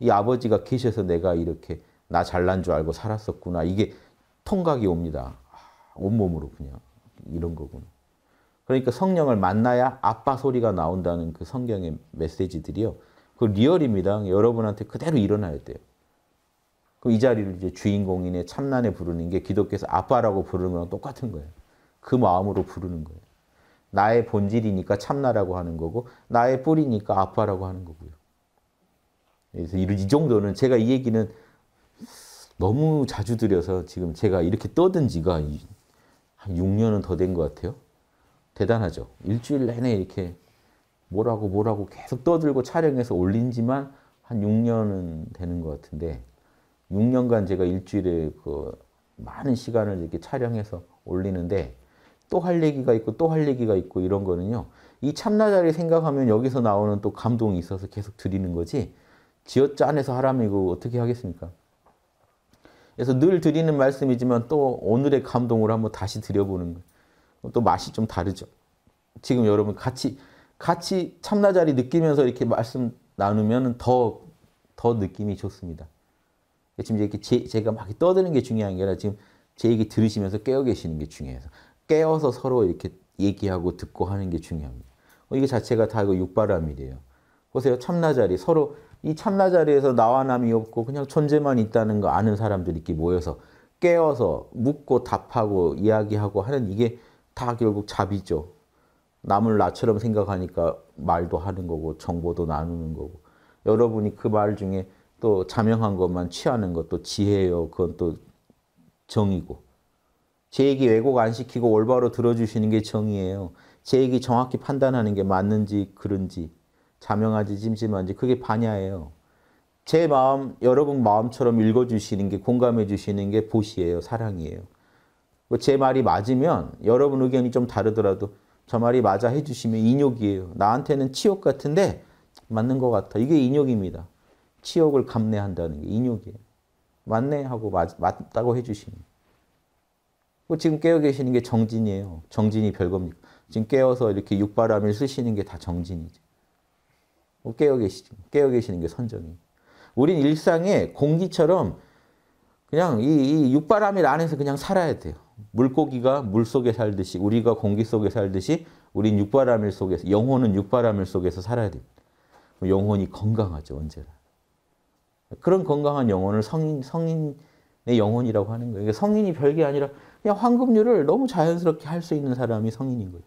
이 아버지가 계셔서 내가 이렇게 나 잘난 줄 알고 살았었구나. 이게 통각이 옵니다. 온몸으로 그냥 이런 거구나. 그러니까 성령을 만나야 아빠 소리가 나온다는 그 성경의 메시지들이요. 그 리얼입니다. 여러분한테 그대로 일어나야 돼요. 그럼 이 자리를 이제 주인공인의 참난에 부르는 게 기독교에서 아빠라고 부르는 거랑 똑같은 거예요. 그 마음으로 부르는 거예요. 나의 본질이니까 참나라고 하는 거고 나의 뿌리니까 아빠라고 하는 거고요. 그래서 이 정도는 제가 이 얘기는 너무 자주 드려서 지금 제가 이렇게 떠든 지가 한 육 년은 더 된 것 같아요. 대단하죠. 일주일 내내 이렇게 뭐라고 뭐라고 계속 떠들고 촬영해서 올린 지만 한 육 년은 되는 것 같은데 육 년간 제가 일주일에 그 많은 시간을 이렇게 촬영해서 올리는데 또 할 얘기가 있고 또 할 얘기가 있고 이런 거는요. 이 참나자리 생각하면 여기서 나오는 또 감동이 있어서 계속 드리는 거지 지어짠해서 하라면 이거 어떻게 하겠습니까? 그래서 늘 드리는 말씀이지만 또 오늘의 감동으로 한번 다시 드려보는 거예요. 또 맛이 좀 다르죠. 지금 여러분 같이 같이 참나자리 느끼면서 이렇게 말씀 나누면 더, 더 느낌이 좋습니다. 지금 이렇게 제, 제가 막 떠드는 게 중요한 게 아니라 지금 제 얘기 들으시면서 깨어 계시는 게 중요해서 깨어서 서로 이렇게 얘기하고 듣고 하는 게 중요합니다. 이게 자체가 다 이거 육바라밀이에요. 보세요. 참나자리. 서로 이 참나자리에서 나와 남이 없고 그냥 존재만 있다는 거 아는 사람들이 이렇게 모여서 깨어서 묻고 답하고 이야기하고 하는 이게 다 결국 자비죠. 남을 나처럼 생각하니까 말도 하는 거고 정보도 나누는 거고 여러분이 그 말 중에 또 자명한 것만 취하는 것도 지혜예요. 그건 또 정이고 제 얘기 왜곡 안 시키고 올바로 들어주시는 게 정이에요. 제 얘기 정확히 판단하는 게 맞는지 그런지 자명하지 찜찜한지 그게 반야예요. 제 마음, 여러분 마음처럼 읽어주시는 게 공감해 주시는 게 보시예요. 사랑이에요. 제 말이 맞으면 여러분 의견이 좀 다르더라도 저 말이 맞아 해주시면 인욕이에요. 나한테는 치욕 같은데 맞는 것 같아. 이게 인욕입니다. 치욕을 감내한다는 게 인욕이에요. 맞네 하고 맞, 맞다고 해주시는 거예요. 지금 깨어 계시는 게 정진이에요. 정진이 별겁니까? 지금 깨어서 이렇게 육바라밀 쓰시는 게 다 정진이죠. 깨어 계시죠. 깨어 계시는 게 선정이에요. 우린 일상에 공기처럼 그냥 이, 이 육바라밀 안에서 그냥 살아야 돼요. 물고기가 물속에 살듯이 우리가 공기 속에 살듯이 우린 육바라밀 속에서 영혼은 육바라밀 속에서 살아야 됩니다. 영혼이 건강하죠. 언제나. 그런 건강한 영혼을 성인, 성인의 영혼이라고 하는 거예요. 그러니까 성인이 별게 아니라 그냥 황금률을 너무 자연스럽게 할 수 있는 사람이 성인인 거예요.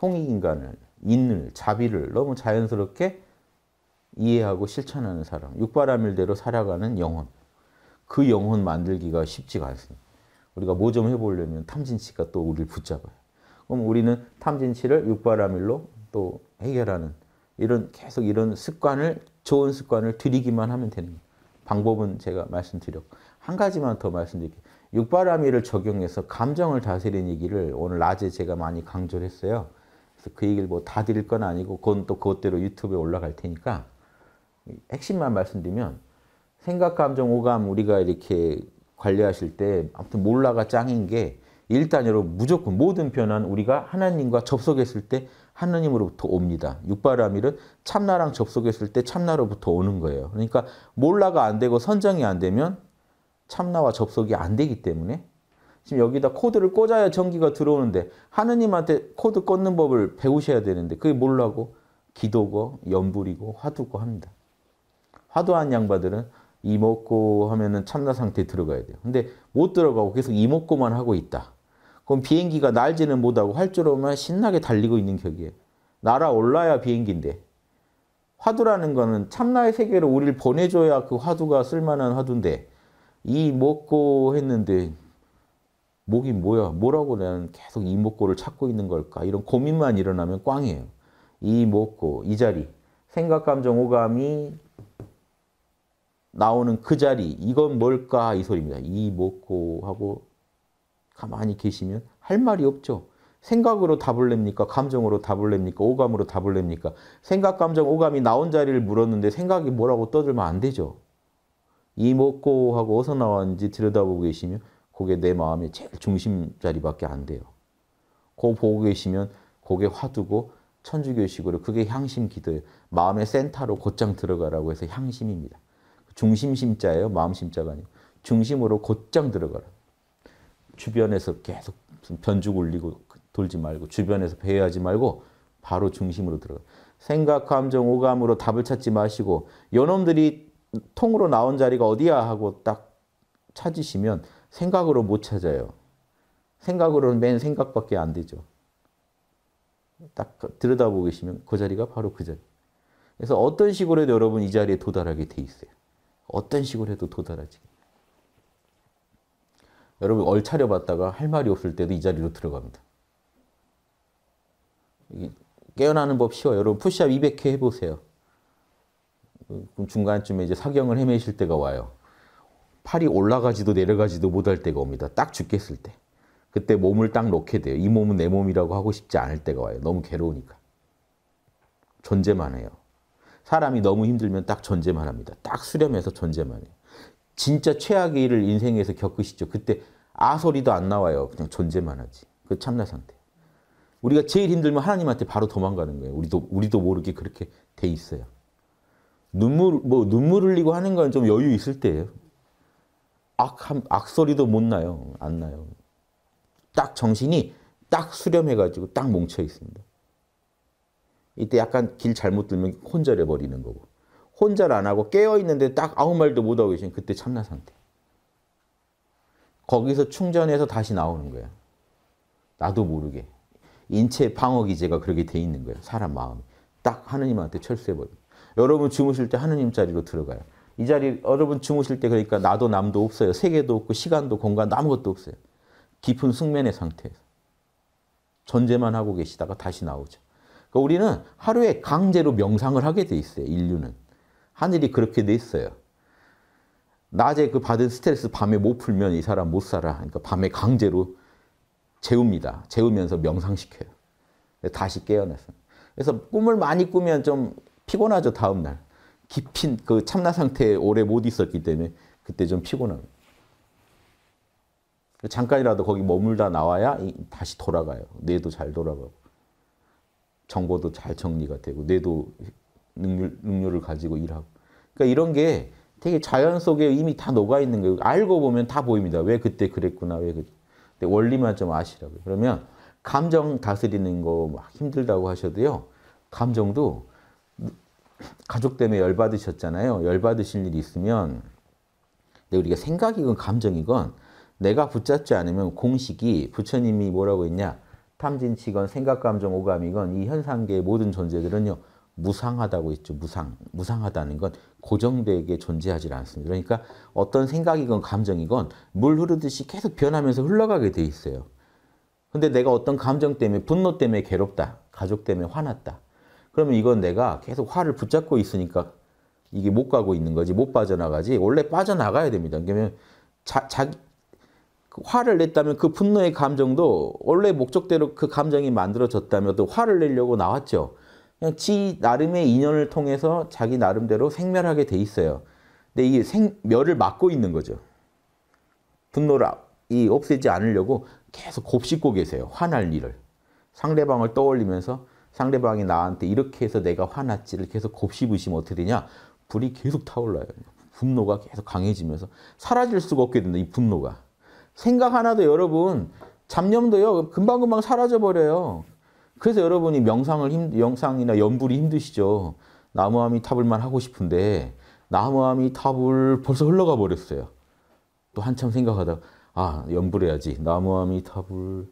홍익인간을, 인을, 자비를 너무 자연스럽게 이해하고 실천하는 사람. 육바라밀대로 살아가는 영혼. 그 영혼 만들기가 쉽지가 않습니다. 우리가 뭐 좀 해보려면 탐진치가 또 우리를 붙잡아요. 그럼 우리는 탐진치를 육바라밀로 또 해결하는 이런 계속 이런 습관을 좋은 습관을 들이기만 하면 되는 거예요. 방법은 제가 말씀드렸고 한 가지만 더 말씀드릴게요. 육바라밀을 적용해서 감정을 다스리는 얘기를 오늘 낮에 제가 많이 강조를 했어요. 그래서 그 얘기를 뭐 다 드릴 건 아니고 그건 또 그것대로 유튜브에 올라갈 테니까 핵심만 말씀드리면 생각, 감정, 오감 우리가 이렇게 관리하실 때 아무튼 몰라가 짱인 게 일단 여러분 무조건 모든 변화는 우리가 하나님과 접속했을 때 하나님으로부터 옵니다. 육바라밀은 참나랑 접속했을 때 참나로부터 오는 거예요. 그러니까 몰라가 안 되고 선정이 안 되면 참나와 접속이 안 되기 때문에 지금 여기다 코드를 꽂아야 전기가 들어오는데 하느님한테 코드 꽂는 법을 배우셔야 되는데 그게 몰라고 기도고 염불이고 화두고 합니다. 화두한 양반들은 이목고 하면은 참나 상태에 들어가야 돼요. 근데 못 들어가고 계속 이목고만 하고 있다. 그럼 비행기가 날지는 못하고 활주로만 신나게 달리고 있는 격이에요. 날아올라야 비행기인데. 화두라는 거는 참나의 세계로 우리를 보내줘야 그 화두가 쓸만한 화두인데 이목고 했는데 목이 뭐야? 뭐라고 나는 계속 이목고를 찾고 있는 걸까? 이런 고민만 일어나면 꽝이에요. 이목고, 이 자리. 생각, 감정, 오감이 나오는 그 자리, 이건 뭘까? 이 소리입니다. 이 먹고 하고 가만히 계시면 할 말이 없죠. 생각으로 답을 냅니까? 감정으로 답을 냅니까? 오감으로 답을 냅니까? 생각, 감정, 오감이 나온 자리를 물었는데 생각이 뭐라고 떠들면 안 되죠. 이 먹고 하고 어디서 나왔는지 들여다보고 계시면 그게 내 마음의 제일 중심 자리밖에 안 돼요. 그거 보고 계시면 그게 화두고 천주교식으로 그게 향심 기도예요. 마음의 센터로 곧장 들어가라고 해서 향심입니다. 중심심자예요. 마음심자가 아니고. 중심으로 곧장 들어가라. 주변에서 계속 변죽 울리고 돌지 말고 주변에서 배회하지 말고 바로 중심으로 들어가. 생각, 감정, 오감으로 답을 찾지 마시고 요놈들이 통으로 나온 자리가 어디야 하고 딱 찾으시면 생각으로 못 찾아요. 생각으로는 맨 생각밖에 안 되죠. 딱 들여다보고 계시면 그 자리가 바로 그 자리. 그래서 어떤 식으로 해도 여러분 이 자리에 도달하게 돼 있어요. 어떤 식으로 해도 도달하지. 여러분 얼차려봤다가 할 말이 없을 때도 이 자리로 들어갑니다. 깨어나는 법 쉬워요. 여러분 푸시업 이백 회 해보세요. 그럼 중간쯤에 이제 사경을 헤매실 때가 와요. 팔이 올라가지도 내려가지도 못할 때가 옵니다. 딱 죽겠을 때. 그때 몸을 딱 놓게 돼요. 이 몸은 내 몸이라고 하고 싶지 않을 때가 와요. 너무 괴로우니까. 존재만 해요. 사람이 너무 힘들면 딱 존재만 합니다. 딱 수렴해서 존재만 해요. 진짜 최악의 일을 인생에서 겪으시죠. 그때 아소리도 안 나와요. 그냥 존재만 하지. 그 참나 상태. 우리가 제일 힘들면 하나님한테 바로 도망가는 거예요. 우리도, 우리도 모르게 그렇게 돼 있어요. 눈물, 뭐 눈물 흘리고 하는 건 좀 여유 있을 때예요. 악, 악소리도 못 나요. 안 나요. 딱 정신이 딱 수렴해가지고 딱 뭉쳐 있습니다. 이때 약간 길 잘못 들면 혼절해버리는 거고 혼절 안 하고 깨어있는데 딱 아무 말도 못하고 계시면 그때 참나 상태. 거기서 충전해서 다시 나오는 거야. 나도 모르게. 인체 방어기제가 그렇게 돼 있는 거예요. 사람 마음이. 딱 하느님한테 철수해버립니다. 여러분 주무실 때 하느님 자리로 들어가요. 이 자리 여러분 주무실 때 그러니까 나도 남도 없어요. 세계도 없고 시간도 공간도 아무것도 없어요. 깊은 숙면의 상태에서 존재만 하고 계시다가 다시 나오죠. 그러니까 우리는 하루에 강제로 명상을 하게 돼 있어요. 인류는. 하늘이 그렇게 돼 있어요. 낮에 그 받은 스트레스 밤에 못 풀면 이 사람 못 살아. 그러니까 밤에 강제로 재웁니다. 재우면서 명상시켜요. 다시 깨어났어요. 그래서 꿈을 많이 꾸면 좀 피곤하죠. 다음날. 깊은 그 참나 상태에 오래 못 있었기 때문에 그때 좀 피곤합니다. 잠깐이라도 거기 머물다 나와야 다시 돌아가요. 뇌도 잘 돌아가고 정보도 잘 정리가 되고 뇌도 능률, 능률을 가지고 일하고 그러니까 이런 게 되게 자연 속에 이미 다 녹아있는 거예요. 알고 보면 다 보입니다. 왜 그때 그랬구나. 왜 그랬구나. 근데 원리만 좀 아시라고요. 그러면 감정 다스리는 거 막 힘들다고 하셔도요. 감정도 가족 때문에 열받으셨잖아요. 열받으실 일이 있으면 근데 우리가 생각이건 감정이건 내가 붙잡지 않으면 공식이 부처님이 뭐라고 했냐. 탐진치건 생각감정 오감이건 이 현상계의 모든 존재들은요. 무상하다고 했죠. 무상. 무상하다는 건 고정되게 존재하지 않습니다. 그러니까 어떤 생각이건 감정이건 물 흐르듯이 계속 변하면서 흘러가게 돼 있어요. 근데 내가 어떤 감정 때문에 분노 때문에 괴롭다. 가족 때문에 화났다. 그러면 이건 내가 계속 화를 붙잡고 있으니까 이게 못 가고 있는 거지. 못 빠져나가지. 원래 빠져나가야 됩니다. 그러면 자, 자기 화를 냈다면 그 분노의 감정도 원래 목적대로 그 감정이 만들어졌다면 또 화를 내려고 나왔죠. 그냥 지 나름의 인연을 통해서 자기 나름대로 생멸하게 돼 있어요. 근데 이게 생멸을 막고 있는 거죠. 분노를 이 없애지 않으려고 계속 곱씹고 계세요. 화날 일을. 상대방을 떠올리면서 상대방이 나한테 이렇게 해서 내가 화났지를 계속 곱씹으시면 어떻게 되냐. 불이 계속 타올라요. 분노가 계속 강해지면서 사라질 수가 없게 된다. 이 분노가. 생각 하나도 여러분 잡념도요 금방금방 사라져버려요. 그래서 여러분이 명상을 힘, 영상이나 염불이 힘드시죠. 나무아미타불만 하고 싶은데 나무아미타불 벌써 흘러가 버렸어요. 또 한참 생각하다가 아 염불해야지 나무아미타불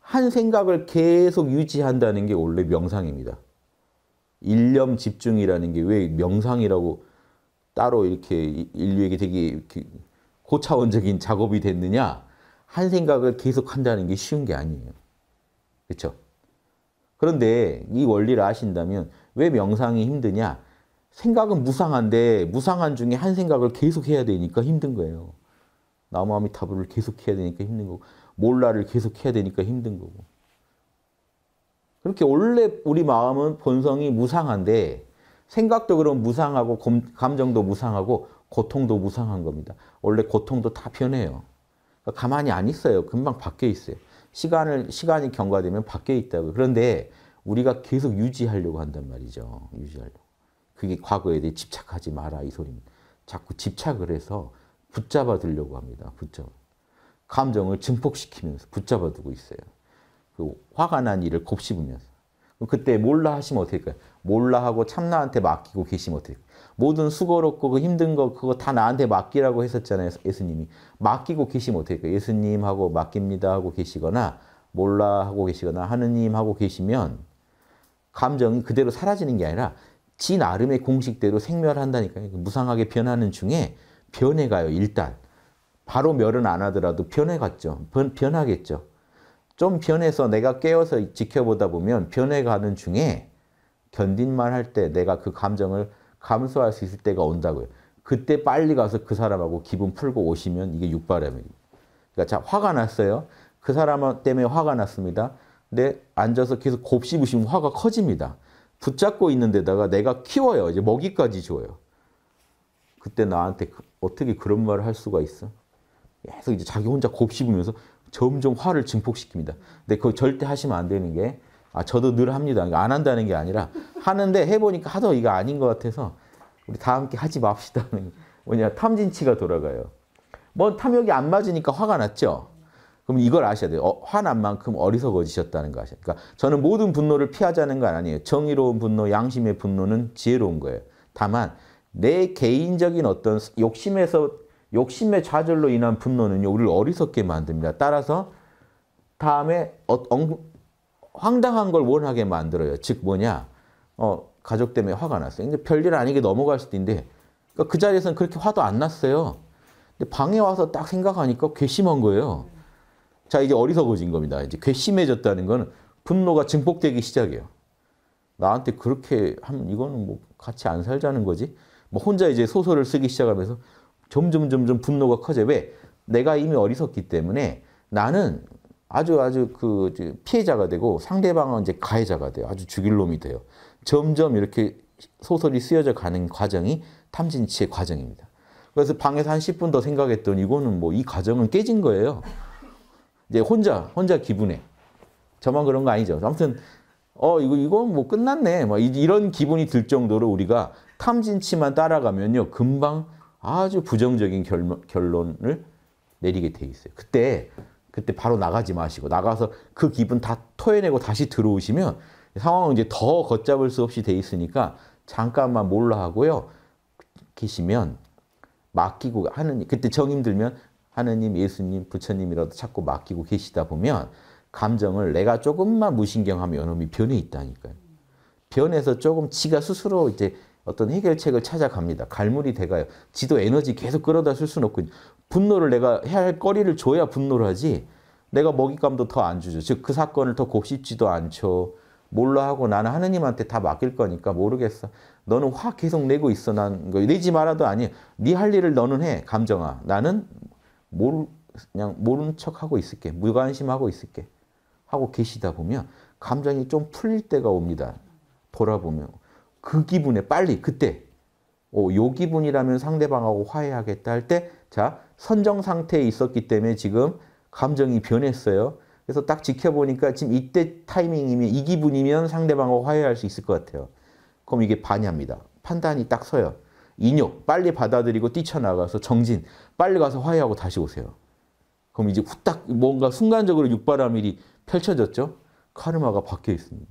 한 생각을 계속 유지한다는 게 원래 명상입니다. 일념 집중이라는 게 왜 명상이라고 따로 이렇게 인류에게 되게 이렇게 고차원적인 작업이 됐느냐? 한 생각을 계속 한다는 게 쉬운 게 아니에요. 그렇죠? 그런데 이 원리를 아신다면 왜 명상이 힘드냐? 생각은 무상한데 무상한 중에 한 생각을 계속 해야 되니까 힘든 거예요. 나무아미타불을 계속 해야 되니까 힘든 거고 몰라를 계속 해야 되니까 힘든 거고 그렇게 원래 우리 마음은 본성이 무상한데 생각도 그럼 무상하고 감정도 무상하고 고통도 무상한 겁니다. 원래 고통도 다 변해요. 그러니까 가만히 안 있어요. 금방 밖에 있어요. 시간을, 시간이 경과되면 밖에 있다고요. 그런데 우리가 계속 유지하려고 한단 말이죠. 유지하려고. 그게 과거에 대해 집착하지 마라 이 소리입니다. 자꾸 집착을 해서 붙잡아 두려고 합니다. 붙잡아. 감정을 증폭시키면서 붙잡아 두고 있어요. 그 화가 난 일을 곱씹으면서. 그때 몰라 하시면 어떻게 할까요? 몰라 하고 참나한테 맡기고 계시면 어떻게 할까요? 모든 수고롭고 그 힘든 거 그거 다 나한테 맡기라고 했었잖아요. 예수님이. 맡기고 계시면 어떻게 할까요? 예수님하고 맡깁니다 하고 계시거나 몰라 하고 계시거나 하느님하고 계시면 감정이 그대로 사라지는 게 아니라 지 나름의 공식대로 생멸한다니까요. 무상하게 변하는 중에 변해가요. 일단 바로 멸은 안 하더라도 변해갔죠. 변, 변하겠죠. 좀 변해서 내가 깨어서 지켜보다 보면 변해가는 중에 견딘만 할 때 내가 그 감정을 감수할 수 있을 때가 온다고요. 그때 빨리 가서 그 사람하고 기분 풀고 오시면 이게 육바라밀입니다. 그러니까 자, 화가 났어요. 그 사람 때문에 화가 났습니다. 근데 앉아서 계속 곱씹으시면 화가 커집니다. 붙잡고 있는 데다가 내가 키워요. 이제 먹이까지 줘요. 그때 나한테 어떻게 그런 말을 할 수가 있어? 계속 이제 자기 혼자 곱씹으면서 점점 화를 증폭시킵니다. 근데 그거 절대 하시면 안 되는 게, 아, 저도 늘 합니다. 안 한다는 게 아니라 하는데 해보니까 하도 이거 아닌 것 같아서 우리 다 함께 하지 맙시다. 뭐냐, 탐진치가 돌아가요. 뭐 탐욕이 안 맞으니까 화가 났죠. 그럼 이걸 아셔야 돼요. 어, 화난 만큼 어리석어지셨다는 거 아셔야 돼요. 그러니까 저는 모든 분노를 피하자는 건 아니에요. 정의로운 분노, 양심의 분노는 지혜로운 거예요. 다만 내 개인적인 어떤 욕심에서 욕심의 좌절로 인한 분노는요, 우리를 어리석게 만듭니다. 따라서 다음에 어, 엉, 황당한 걸 원하게 만들어요. 즉 뭐냐, 어, 가족 때문에 화가 났어요. 근데 별일 아니게 넘어갈 수도 있는데, 그러니까 그 자리에서는 그렇게 화도 안 났어요. 근데 방에 와서 딱 생각하니까 괘씸한 거예요. 자, 이제 어리석어진 겁니다. 이제 괘씸해졌다는 건 분노가 증폭되기 시작해요. 나한테 그렇게 하면 이거는 뭐 같이 안 살자는 거지. 뭐 혼자 이제 소설을 쓰기 시작하면서 점점 점점 분노가 커져요. 왜? 내가 이미 어리석기 때문에 나는 아주 아주 그 피해자가 되고 상대방은 이제 가해자가 돼요. 아주 죽일 놈이 돼요. 점점 이렇게 소설이 쓰여져 가는 과정이 탐진치의 과정입니다. 그래서 방에서 한 십 분 더 생각했더니 이거는 뭐 이 과정은 깨진 거예요. 이제 혼자 혼자 기분에, 저만 그런 거 아니죠. 아무튼 어 이거 이건 뭐 끝났네. 막 이런 기분이 들 정도로 우리가 탐진치만 따라가면요, 금방 아주 부정적인 결론, 결론을 내리게 돼 있어요. 그때 그때 바로 나가지 마시고, 나가서 그 기분 다 토해내고 다시 들어오시면 상황은 이제 더 걷잡을 수 없이 돼 있으니까 잠깐만 몰라 하고요. 계시면 맡기고 하는, 그때 정 힘들면 하느님, 예수님, 부처님이라도 찾고 맡기고 계시다 보면 감정을 내가 조금만 무신경하면 이놈이 변해 있다니까요. 변해서 조금 지가 스스로 이제 어떤 해결책을 찾아갑니다. 갈무리 돼가요. 지도 에너지 계속 끌어다 쓸 수는 없군요. 분노를 내가 해야 할 거리를 줘야 분노를 하지, 내가 먹잇감도 더 안 주죠. 즉 그 사건을 더 곱씹지도 않죠. 몰라 하고 나는 하느님한테 다 맡길 거니까 모르겠어. 너는 화 계속 내고 있어. 난 이거 내지 말아도 아니에요. 네 할 일을 너는 해. 감정아. 나는 모르, 그냥 모른 척하고 있을게. 무관심하고 있을게. 하고 계시다 보면 감정이 좀 풀릴 때가 옵니다. 돌아보면. 그 기분에 빨리 그때 오, 요 기분이라면 상대방하고 화해하겠다 할 때, 자, 선정 상태에 있었기 때문에 지금 감정이 변했어요. 그래서 딱 지켜보니까 지금 이때 타이밍이면, 이 기분이면 상대방하고 화해할 수 있을 것 같아요. 그럼 이게 반야입니다. 판단이 딱 서요. 인욕, 빨리 받아들이고 뛰쳐나가서 정진, 빨리 가서 화해하고 다시 오세요. 그럼 이제 후딱 뭔가 순간적으로 육바라밀이 펼쳐졌죠? 카르마가 바뀌어 있습니다.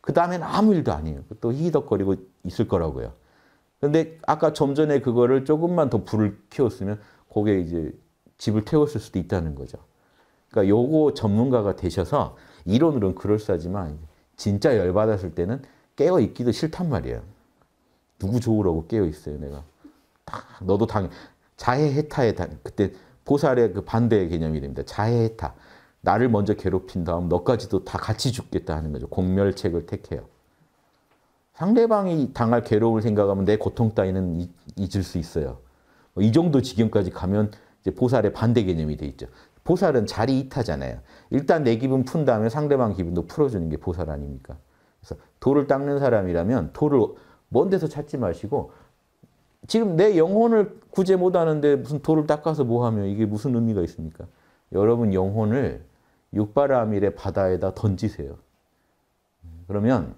그 다음엔 아무 일도 아니에요. 또 희덕거리고 있을 거라고요. 근데 아까 좀 전에 그거를 조금만 더 불을 키웠으면 거기에 이제 집을 태웠을 수도 있다는 거죠. 그러니까 요거 전문가가 되셔서, 이론으로는 그럴싸하지만 진짜 열받았을 때는 깨어있기도 싫단 말이에요. 누구 좋으라고 깨어있어요, 내가. 딱 너도 당해. 자해해타에 당, 그때 보살의 그 반대의 개념이 됩니다. 자해해타. 나를 먼저 괴롭힌 다음 너까지도 다 같이 죽겠다 하는 거죠. 공멸책을 택해요. 상대방이 당할 괴로움을 생각하면 내 고통 따위는 잊을 수 있어요. 이 정도 지경까지 가면 이제 보살의 반대 개념이 돼 있죠. 보살은 자리 이타잖아요. 일단 내 기분 푼 다음에 상대방 기분도 풀어주는 게 보살 아닙니까? 그래서 도를 닦는 사람이라면 도를 먼 데서 찾지 마시고, 지금 내 영혼을 구제 못하는데 무슨 도를 닦아서 뭐하면 이게 무슨 의미가 있습니까? 여러분 영혼을 육바라밀의 바다에다 던지세요. 그러면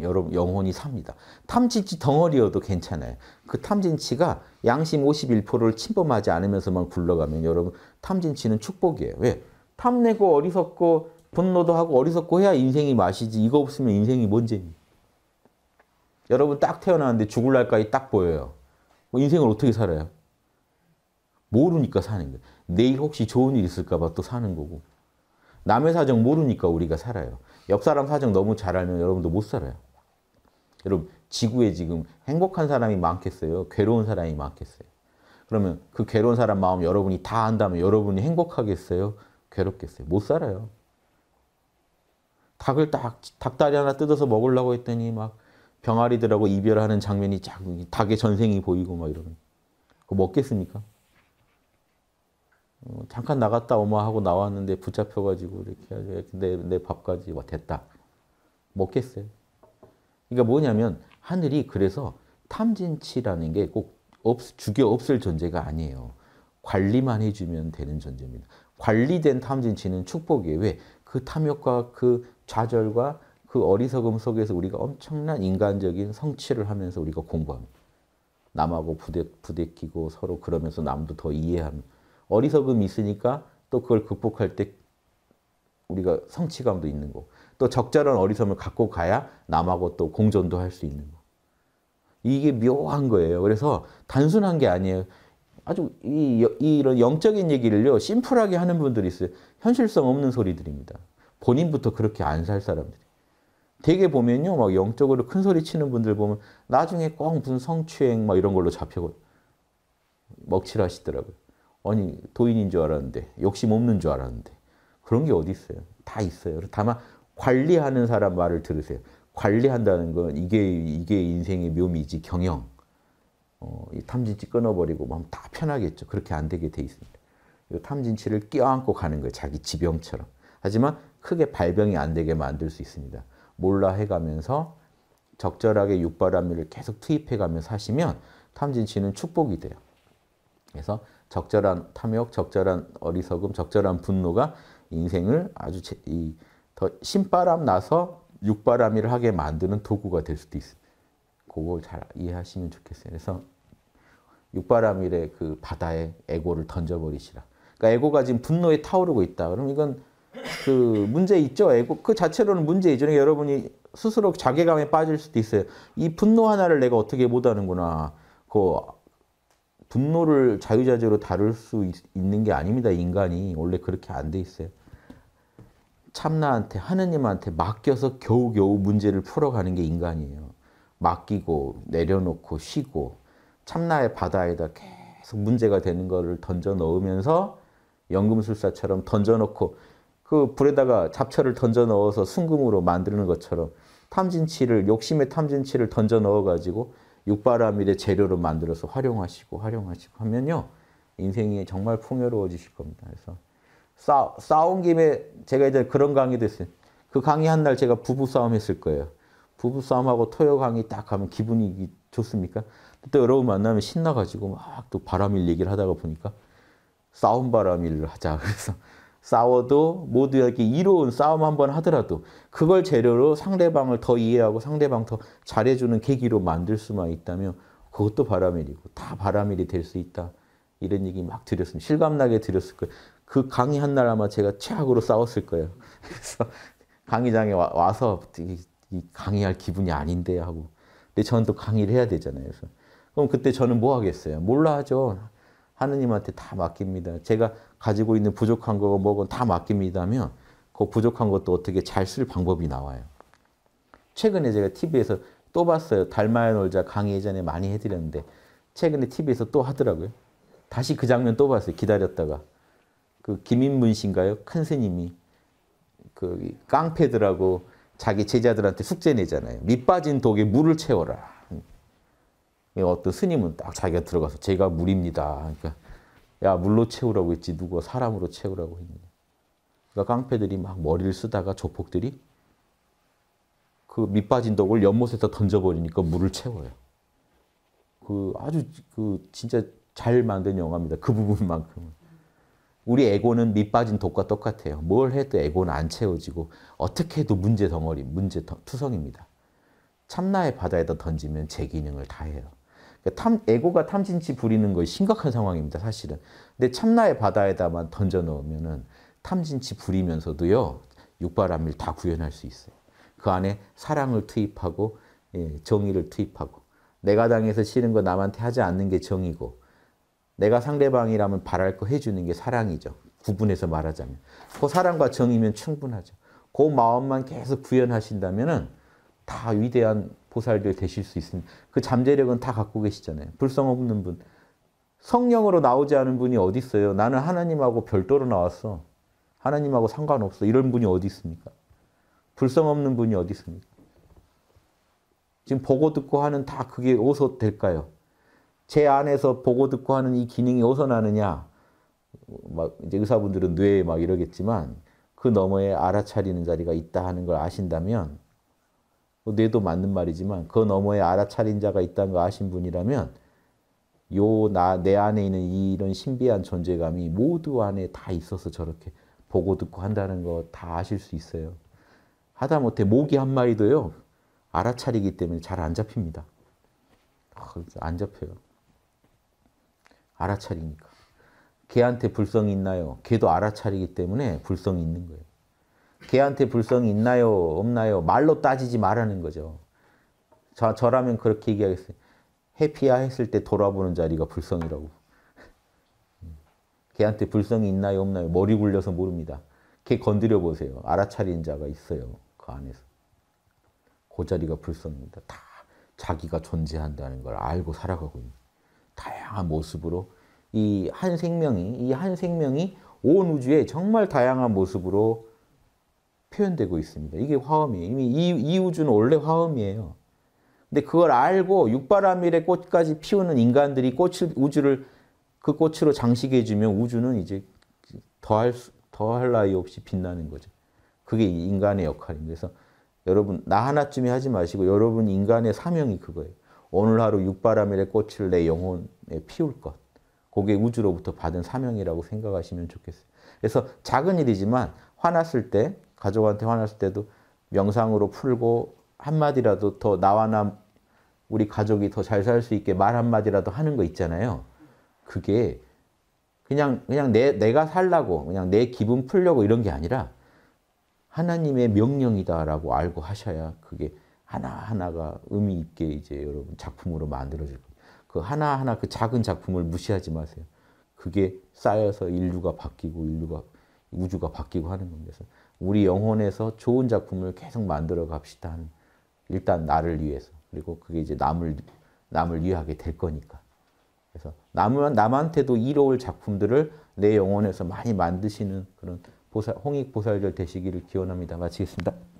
여러분 영혼이 삽니다. 탐진치 덩어리여도 괜찮아요. 그 탐진치가 양심 오십일 퍼센트를 침범하지 않으면서만 굴러가면 여러분 탐진치는 축복이에요. 왜? 탐내고 어리석고 분노도 하고 어리석고 해야 인생이 맛이지, 이거 없으면 인생이 뭔지. 여러분 딱 태어나는데 죽을 날까지 딱 보여요. 뭐 인생을 어떻게 살아요? 모르니까 사는 거예요. 내일 혹시 좋은 일 있을까 봐 또 사는 거고, 남의 사정 모르니까 우리가 살아요. 옆사람 사정 너무 잘 알면 여러분도 못 살아요. 여러분, 지구에 지금 행복한 사람이 많겠어요? 괴로운 사람이 많겠어요? 그러면 그 괴로운 사람 마음 여러분이 다 안다면 여러분이 행복하겠어요? 괴롭겠어요? 못 살아요. 닭을 딱, 닭다리 하나 뜯어서 먹으려고 했더니 막 병아리들하고 이별하는 장면이 쫙, 닭의 전생이 보이고 막 이러면. 그거 먹겠습니까? 어, 잠깐 나갔다 오마 하고 나왔는데 붙잡혀가지고 이렇게 해야지. 내, 내 밥까지 와, 됐다. 먹겠어요. 그러니까 뭐냐면 하늘이 그래서 탐진치라는 게 꼭 없, 죽여 없을 존재가 아니에요. 관리만 해주면 되는 존재입니다. 관리된 탐진치는 축복이에요. 왜? 그 탐욕과 그 좌절과 그 어리석음 속에서 우리가 엄청난 인간적인 성취를 하면서 우리가 공부합니다. 남하고 부대, 부대끼고 서로 그러면서 남도 더 이해합니다. 어리석음이 있으니까 또 그걸 극복할 때 우리가 성취감도 있는 거고, 또 적절한 어리석음을 갖고 가야 남하고 또 공존도 할 수 있는 거. 이게 묘한 거예요. 그래서 단순한 게 아니에요. 아주 이, 이, 이런 영적인 얘기를요, 심플하게 하는 분들이 있어요. 현실성 없는 소리들입니다. 본인부터 그렇게 안 살 사람들이. 되게 보면요, 막 영적으로 큰 소리 치는 분들 보면 나중에 꼭 무슨 성추행 막 이런 걸로 잡혀고 먹칠하시더라고요. 아니, 도인인 줄 알았는데, 욕심 없는 줄 알았는데. 그런 게 어디 있어요? 다 있어요. 다만 관리하는 사람 말을 들으세요. 관리한다는 건 이게, 이게 인생의 묘미지, 경영. 어, 이 탐진치 끊어버리고 마음 다 편하겠죠. 그렇게 안 되게 돼 있습니다. 이 탐진치를 껴안고 가는 거예요. 자기 지병처럼. 하지만 크게 발병이 안 되게 만들 수 있습니다. 몰라 해가면서 적절하게 육바라밀을 계속 투입해가면서 하시면 탐진치는 축복이 돼요. 그래서 적절한 탐욕, 적절한 어리석음, 적절한 분노가 인생을 아주 제, 이, 더 신바람 나서 육바라밀을 하게 만드는 도구가 될 수도 있습니다. 그걸 잘 이해하시면 좋겠어요. 그래서 육바라밀의 그 바다에 에고를 던져버리시라. 그러니까 에고가 지금 분노에 타오르고 있다. 그럼 이건 그 문제 있죠. 에고 그 자체로는 문제 있죠. 그러니까 여러분이 스스로 자괴감에 빠질 수도 있어요. 이 분노 하나를 내가 어떻게 못하는구나. 그 분노를 자유자재로 다룰 수 있, 있는 게 아닙니다. 인간이 원래 그렇게 안 돼 있어요. 참나한테, 하느님한테 맡겨서 겨우겨우 문제를 풀어가는 게 인간이에요. 맡기고 내려놓고 쉬고 참나의 바다에다 계속 문제가 되는 거를 던져 넣으면서 연금술사처럼 던져 넣고 그 불에다가 잡초를 던져 넣어서 순금으로 만드는 것처럼 탐진치를, 욕심의 탐진치를 던져 넣어가지고 육바라밀의 재료로 만들어서 활용하시고 활용하시고 하면요, 인생이 정말 풍요로워지실 겁니다. 그래서 싸, 싸운 김에 제가 이제 그런 강의도 했어요. 그 강의 한 날 제가 부부싸움 했을 거예요. 부부싸움하고 토요 강의 딱 가면 기분이 좋습니까? 또 여러분 만나면 신나가지고 막 또 바라밀 얘기를 하다가 보니까 싸움 바라밀을 하자. 그래서 싸워도 모두 이렇게 이로운 싸움 한번 하더라도 그걸 재료로 상대방을 더 이해하고 상대방 더 잘해주는 계기로 만들 수만 있다면 그것도 바라밀이고 다 바라밀이 될 수 있다. 이런 얘기 막 드렸습니다. 실감나게 드렸을 거예요. 그 강의 한 날 아마 제가 최악으로 싸웠을 거예요. 그래서 강의장에 와, 와서 이, 이 강의할 기분이 아닌데 하고. 근데 저는 또 강의를 해야 되잖아요. 그래서 그럼 그때 저는 뭐 하겠어요? 몰라 하죠. 하느님한테 다 맡깁니다. 제가 가지고 있는 부족한 거 뭐건 다 맡깁니다면 그 부족한 것도 어떻게 잘 쓸 방법이 나와요. 최근에 제가 티비에서 또 봤어요. 달마야 놀자 강의 예전에 많이 해드렸는데 최근에 티비에서 또 하더라고요. 다시 그 장면 또 봤어요. 기다렸다가. 그 김인문 씨인가요? 큰 스님이 그 깡패들하고 자기 제자들한테 숙제 내잖아요. 밑 빠진 독에 물을 채워라. 어떤 스님은 딱 자기가 들어가서 제가 물입니다. 그러니까 야, 물로 채우라고 했지 누가 사람으로 채우라고 했냐. 그러니까 깡패들이 막 머리를 쓰다가 조폭들이 그 밑 빠진 독을 연못에다 던져버리니까 물을 채워요. 그 아주 그 진짜 잘 만든 영화입니다. 그 부분만큼은. 우리 에고는 밑 빠진 독과 똑같아요. 뭘 해도 에고는 안 채워지고 어떻게 해도 문제 덩어리, 문제 투성입니다. 참나의 바다에다 던지면 제 기능을 다 해요. 그러니까 탐, 에고가 탐진치 부리는 것이 심각한 상황입니다. 사실은. 근데 참나의 바다에다만 던져 넣으면은 탐진치 부리면서도요, 육바라밀 다 구현할 수 있어요. 그 안에 사랑을 투입하고 예, 정의를 투입하고 내가 당해서 싫은 거 남한테 하지 않는 게 정의고 내가 상대방이라면 바랄 거 해주는 게 사랑이죠. 구분해서 말하자면. 그 사랑과 정이면 충분하죠. 그 마음만 계속 구현하신다면 다 위대한 보살들 되실 수 있습니다. 그 잠재력은 다 갖고 계시잖아요. 불성 없는 분. 성령으로 나오지 않은 분이 어디 있어요? 나는 하나님하고 별도로 나왔어. 하나님하고 상관없어. 이런 분이 어디 있습니까? 불성 없는 분이 어디 있습니까? 지금 보고 듣고 하는 다 그게 어디서 될까요? 제 안에서 보고 듣고 하는 이 기능이 어디서 나느냐? 막 이제 의사분들은 뇌에 막 이러겠지만 그 너머에 알아차리는 자리가 있다 하는 걸 아신다면, 뇌도 맞는 말이지만 그 너머에 알아차린 자가 있다는 걸 아신 분이라면 요 나 내 안에 있는 이런 신비한 존재감이 모두 안에 다 있어서 저렇게 보고 듣고 한다는 거 다 아실 수 있어요. 하다못해 모기 한 마리도요, 알아차리기 때문에 잘 안 잡힙니다. 안 잡혀요. 알아차리니까. 개한테 불성이 있나요? 개도 알아차리기 때문에 불성이 있는 거예요. 개한테 불성이 있나요? 없나요? 말로 따지지 말라는 거죠. 저, 저라면 그렇게 얘기하겠어요. 해피야 했을 때 돌아보는 자리가 불성이라고. 개한테 불성이 있나요? 없나요? 머리 굴려서 모릅니다. 개 건드려 보세요. 알아차리는 자가 있어요. 그 안에서. 그 자리가 불성입니다. 다 자기가 존재한다는 걸 알고 살아가고 있는 다양한 모습으로 이 한 생명이, 이 한 생명이 온 우주에 정말 다양한 모습으로 표현되고 있습니다. 이게 화엄이에요. 이미 이, 이 우주는 원래 화엄이에요. 근데 그걸 알고 육바라밀의 꽃까지 피우는 인간들이 꽃을, 우주를 그 꽃으로 장식해주면 우주는 이제 더할 수, 더할 나위 없이 빛나는 거죠. 그게 인간의 역할입니다. 그래서 여러분 나 하나쯤이 하지 마시고 여러분 인간의 사명이 그거예요. 오늘 하루 육바라밀의 꽃을 내 영혼에 피울 것. 그게 우주로부터 받은 사명이라고 생각하시면 좋겠어요. 그래서 작은 일이지만 화났을 때, 가족한테 화났을 때도 명상으로 풀고 한마디라도 더 나와 나 우리 가족이 더 잘 살 수 있게 말 한마디라도 하는 거 있잖아요. 그게 그냥, 그냥 내, 내가 살라고, 그냥 내 기분 풀려고 이런 게 아니라 하나님의 명령이다라고 알고 하셔야 그게 하나하나가 의미 있게 이제 여러분 작품으로 만들어질 거예요. 그 하나하나 그 작은 작품을 무시하지 마세요. 그게 쌓여서 인류가 바뀌고 인류가, 우주가 바뀌고 하는 겁니다. 우리 영혼에서 좋은 작품을 계속 만들어 갑시다 하는, 일단 나를 위해서. 그리고 그게 이제 남을, 남을 위하게 될 거니까. 그래서 남, 남한테도 이로울 작품들을 내 영혼에서 많이 만드시는 그런 보살, 홍익보살들 되시기를 기원합니다. 마치겠습니다.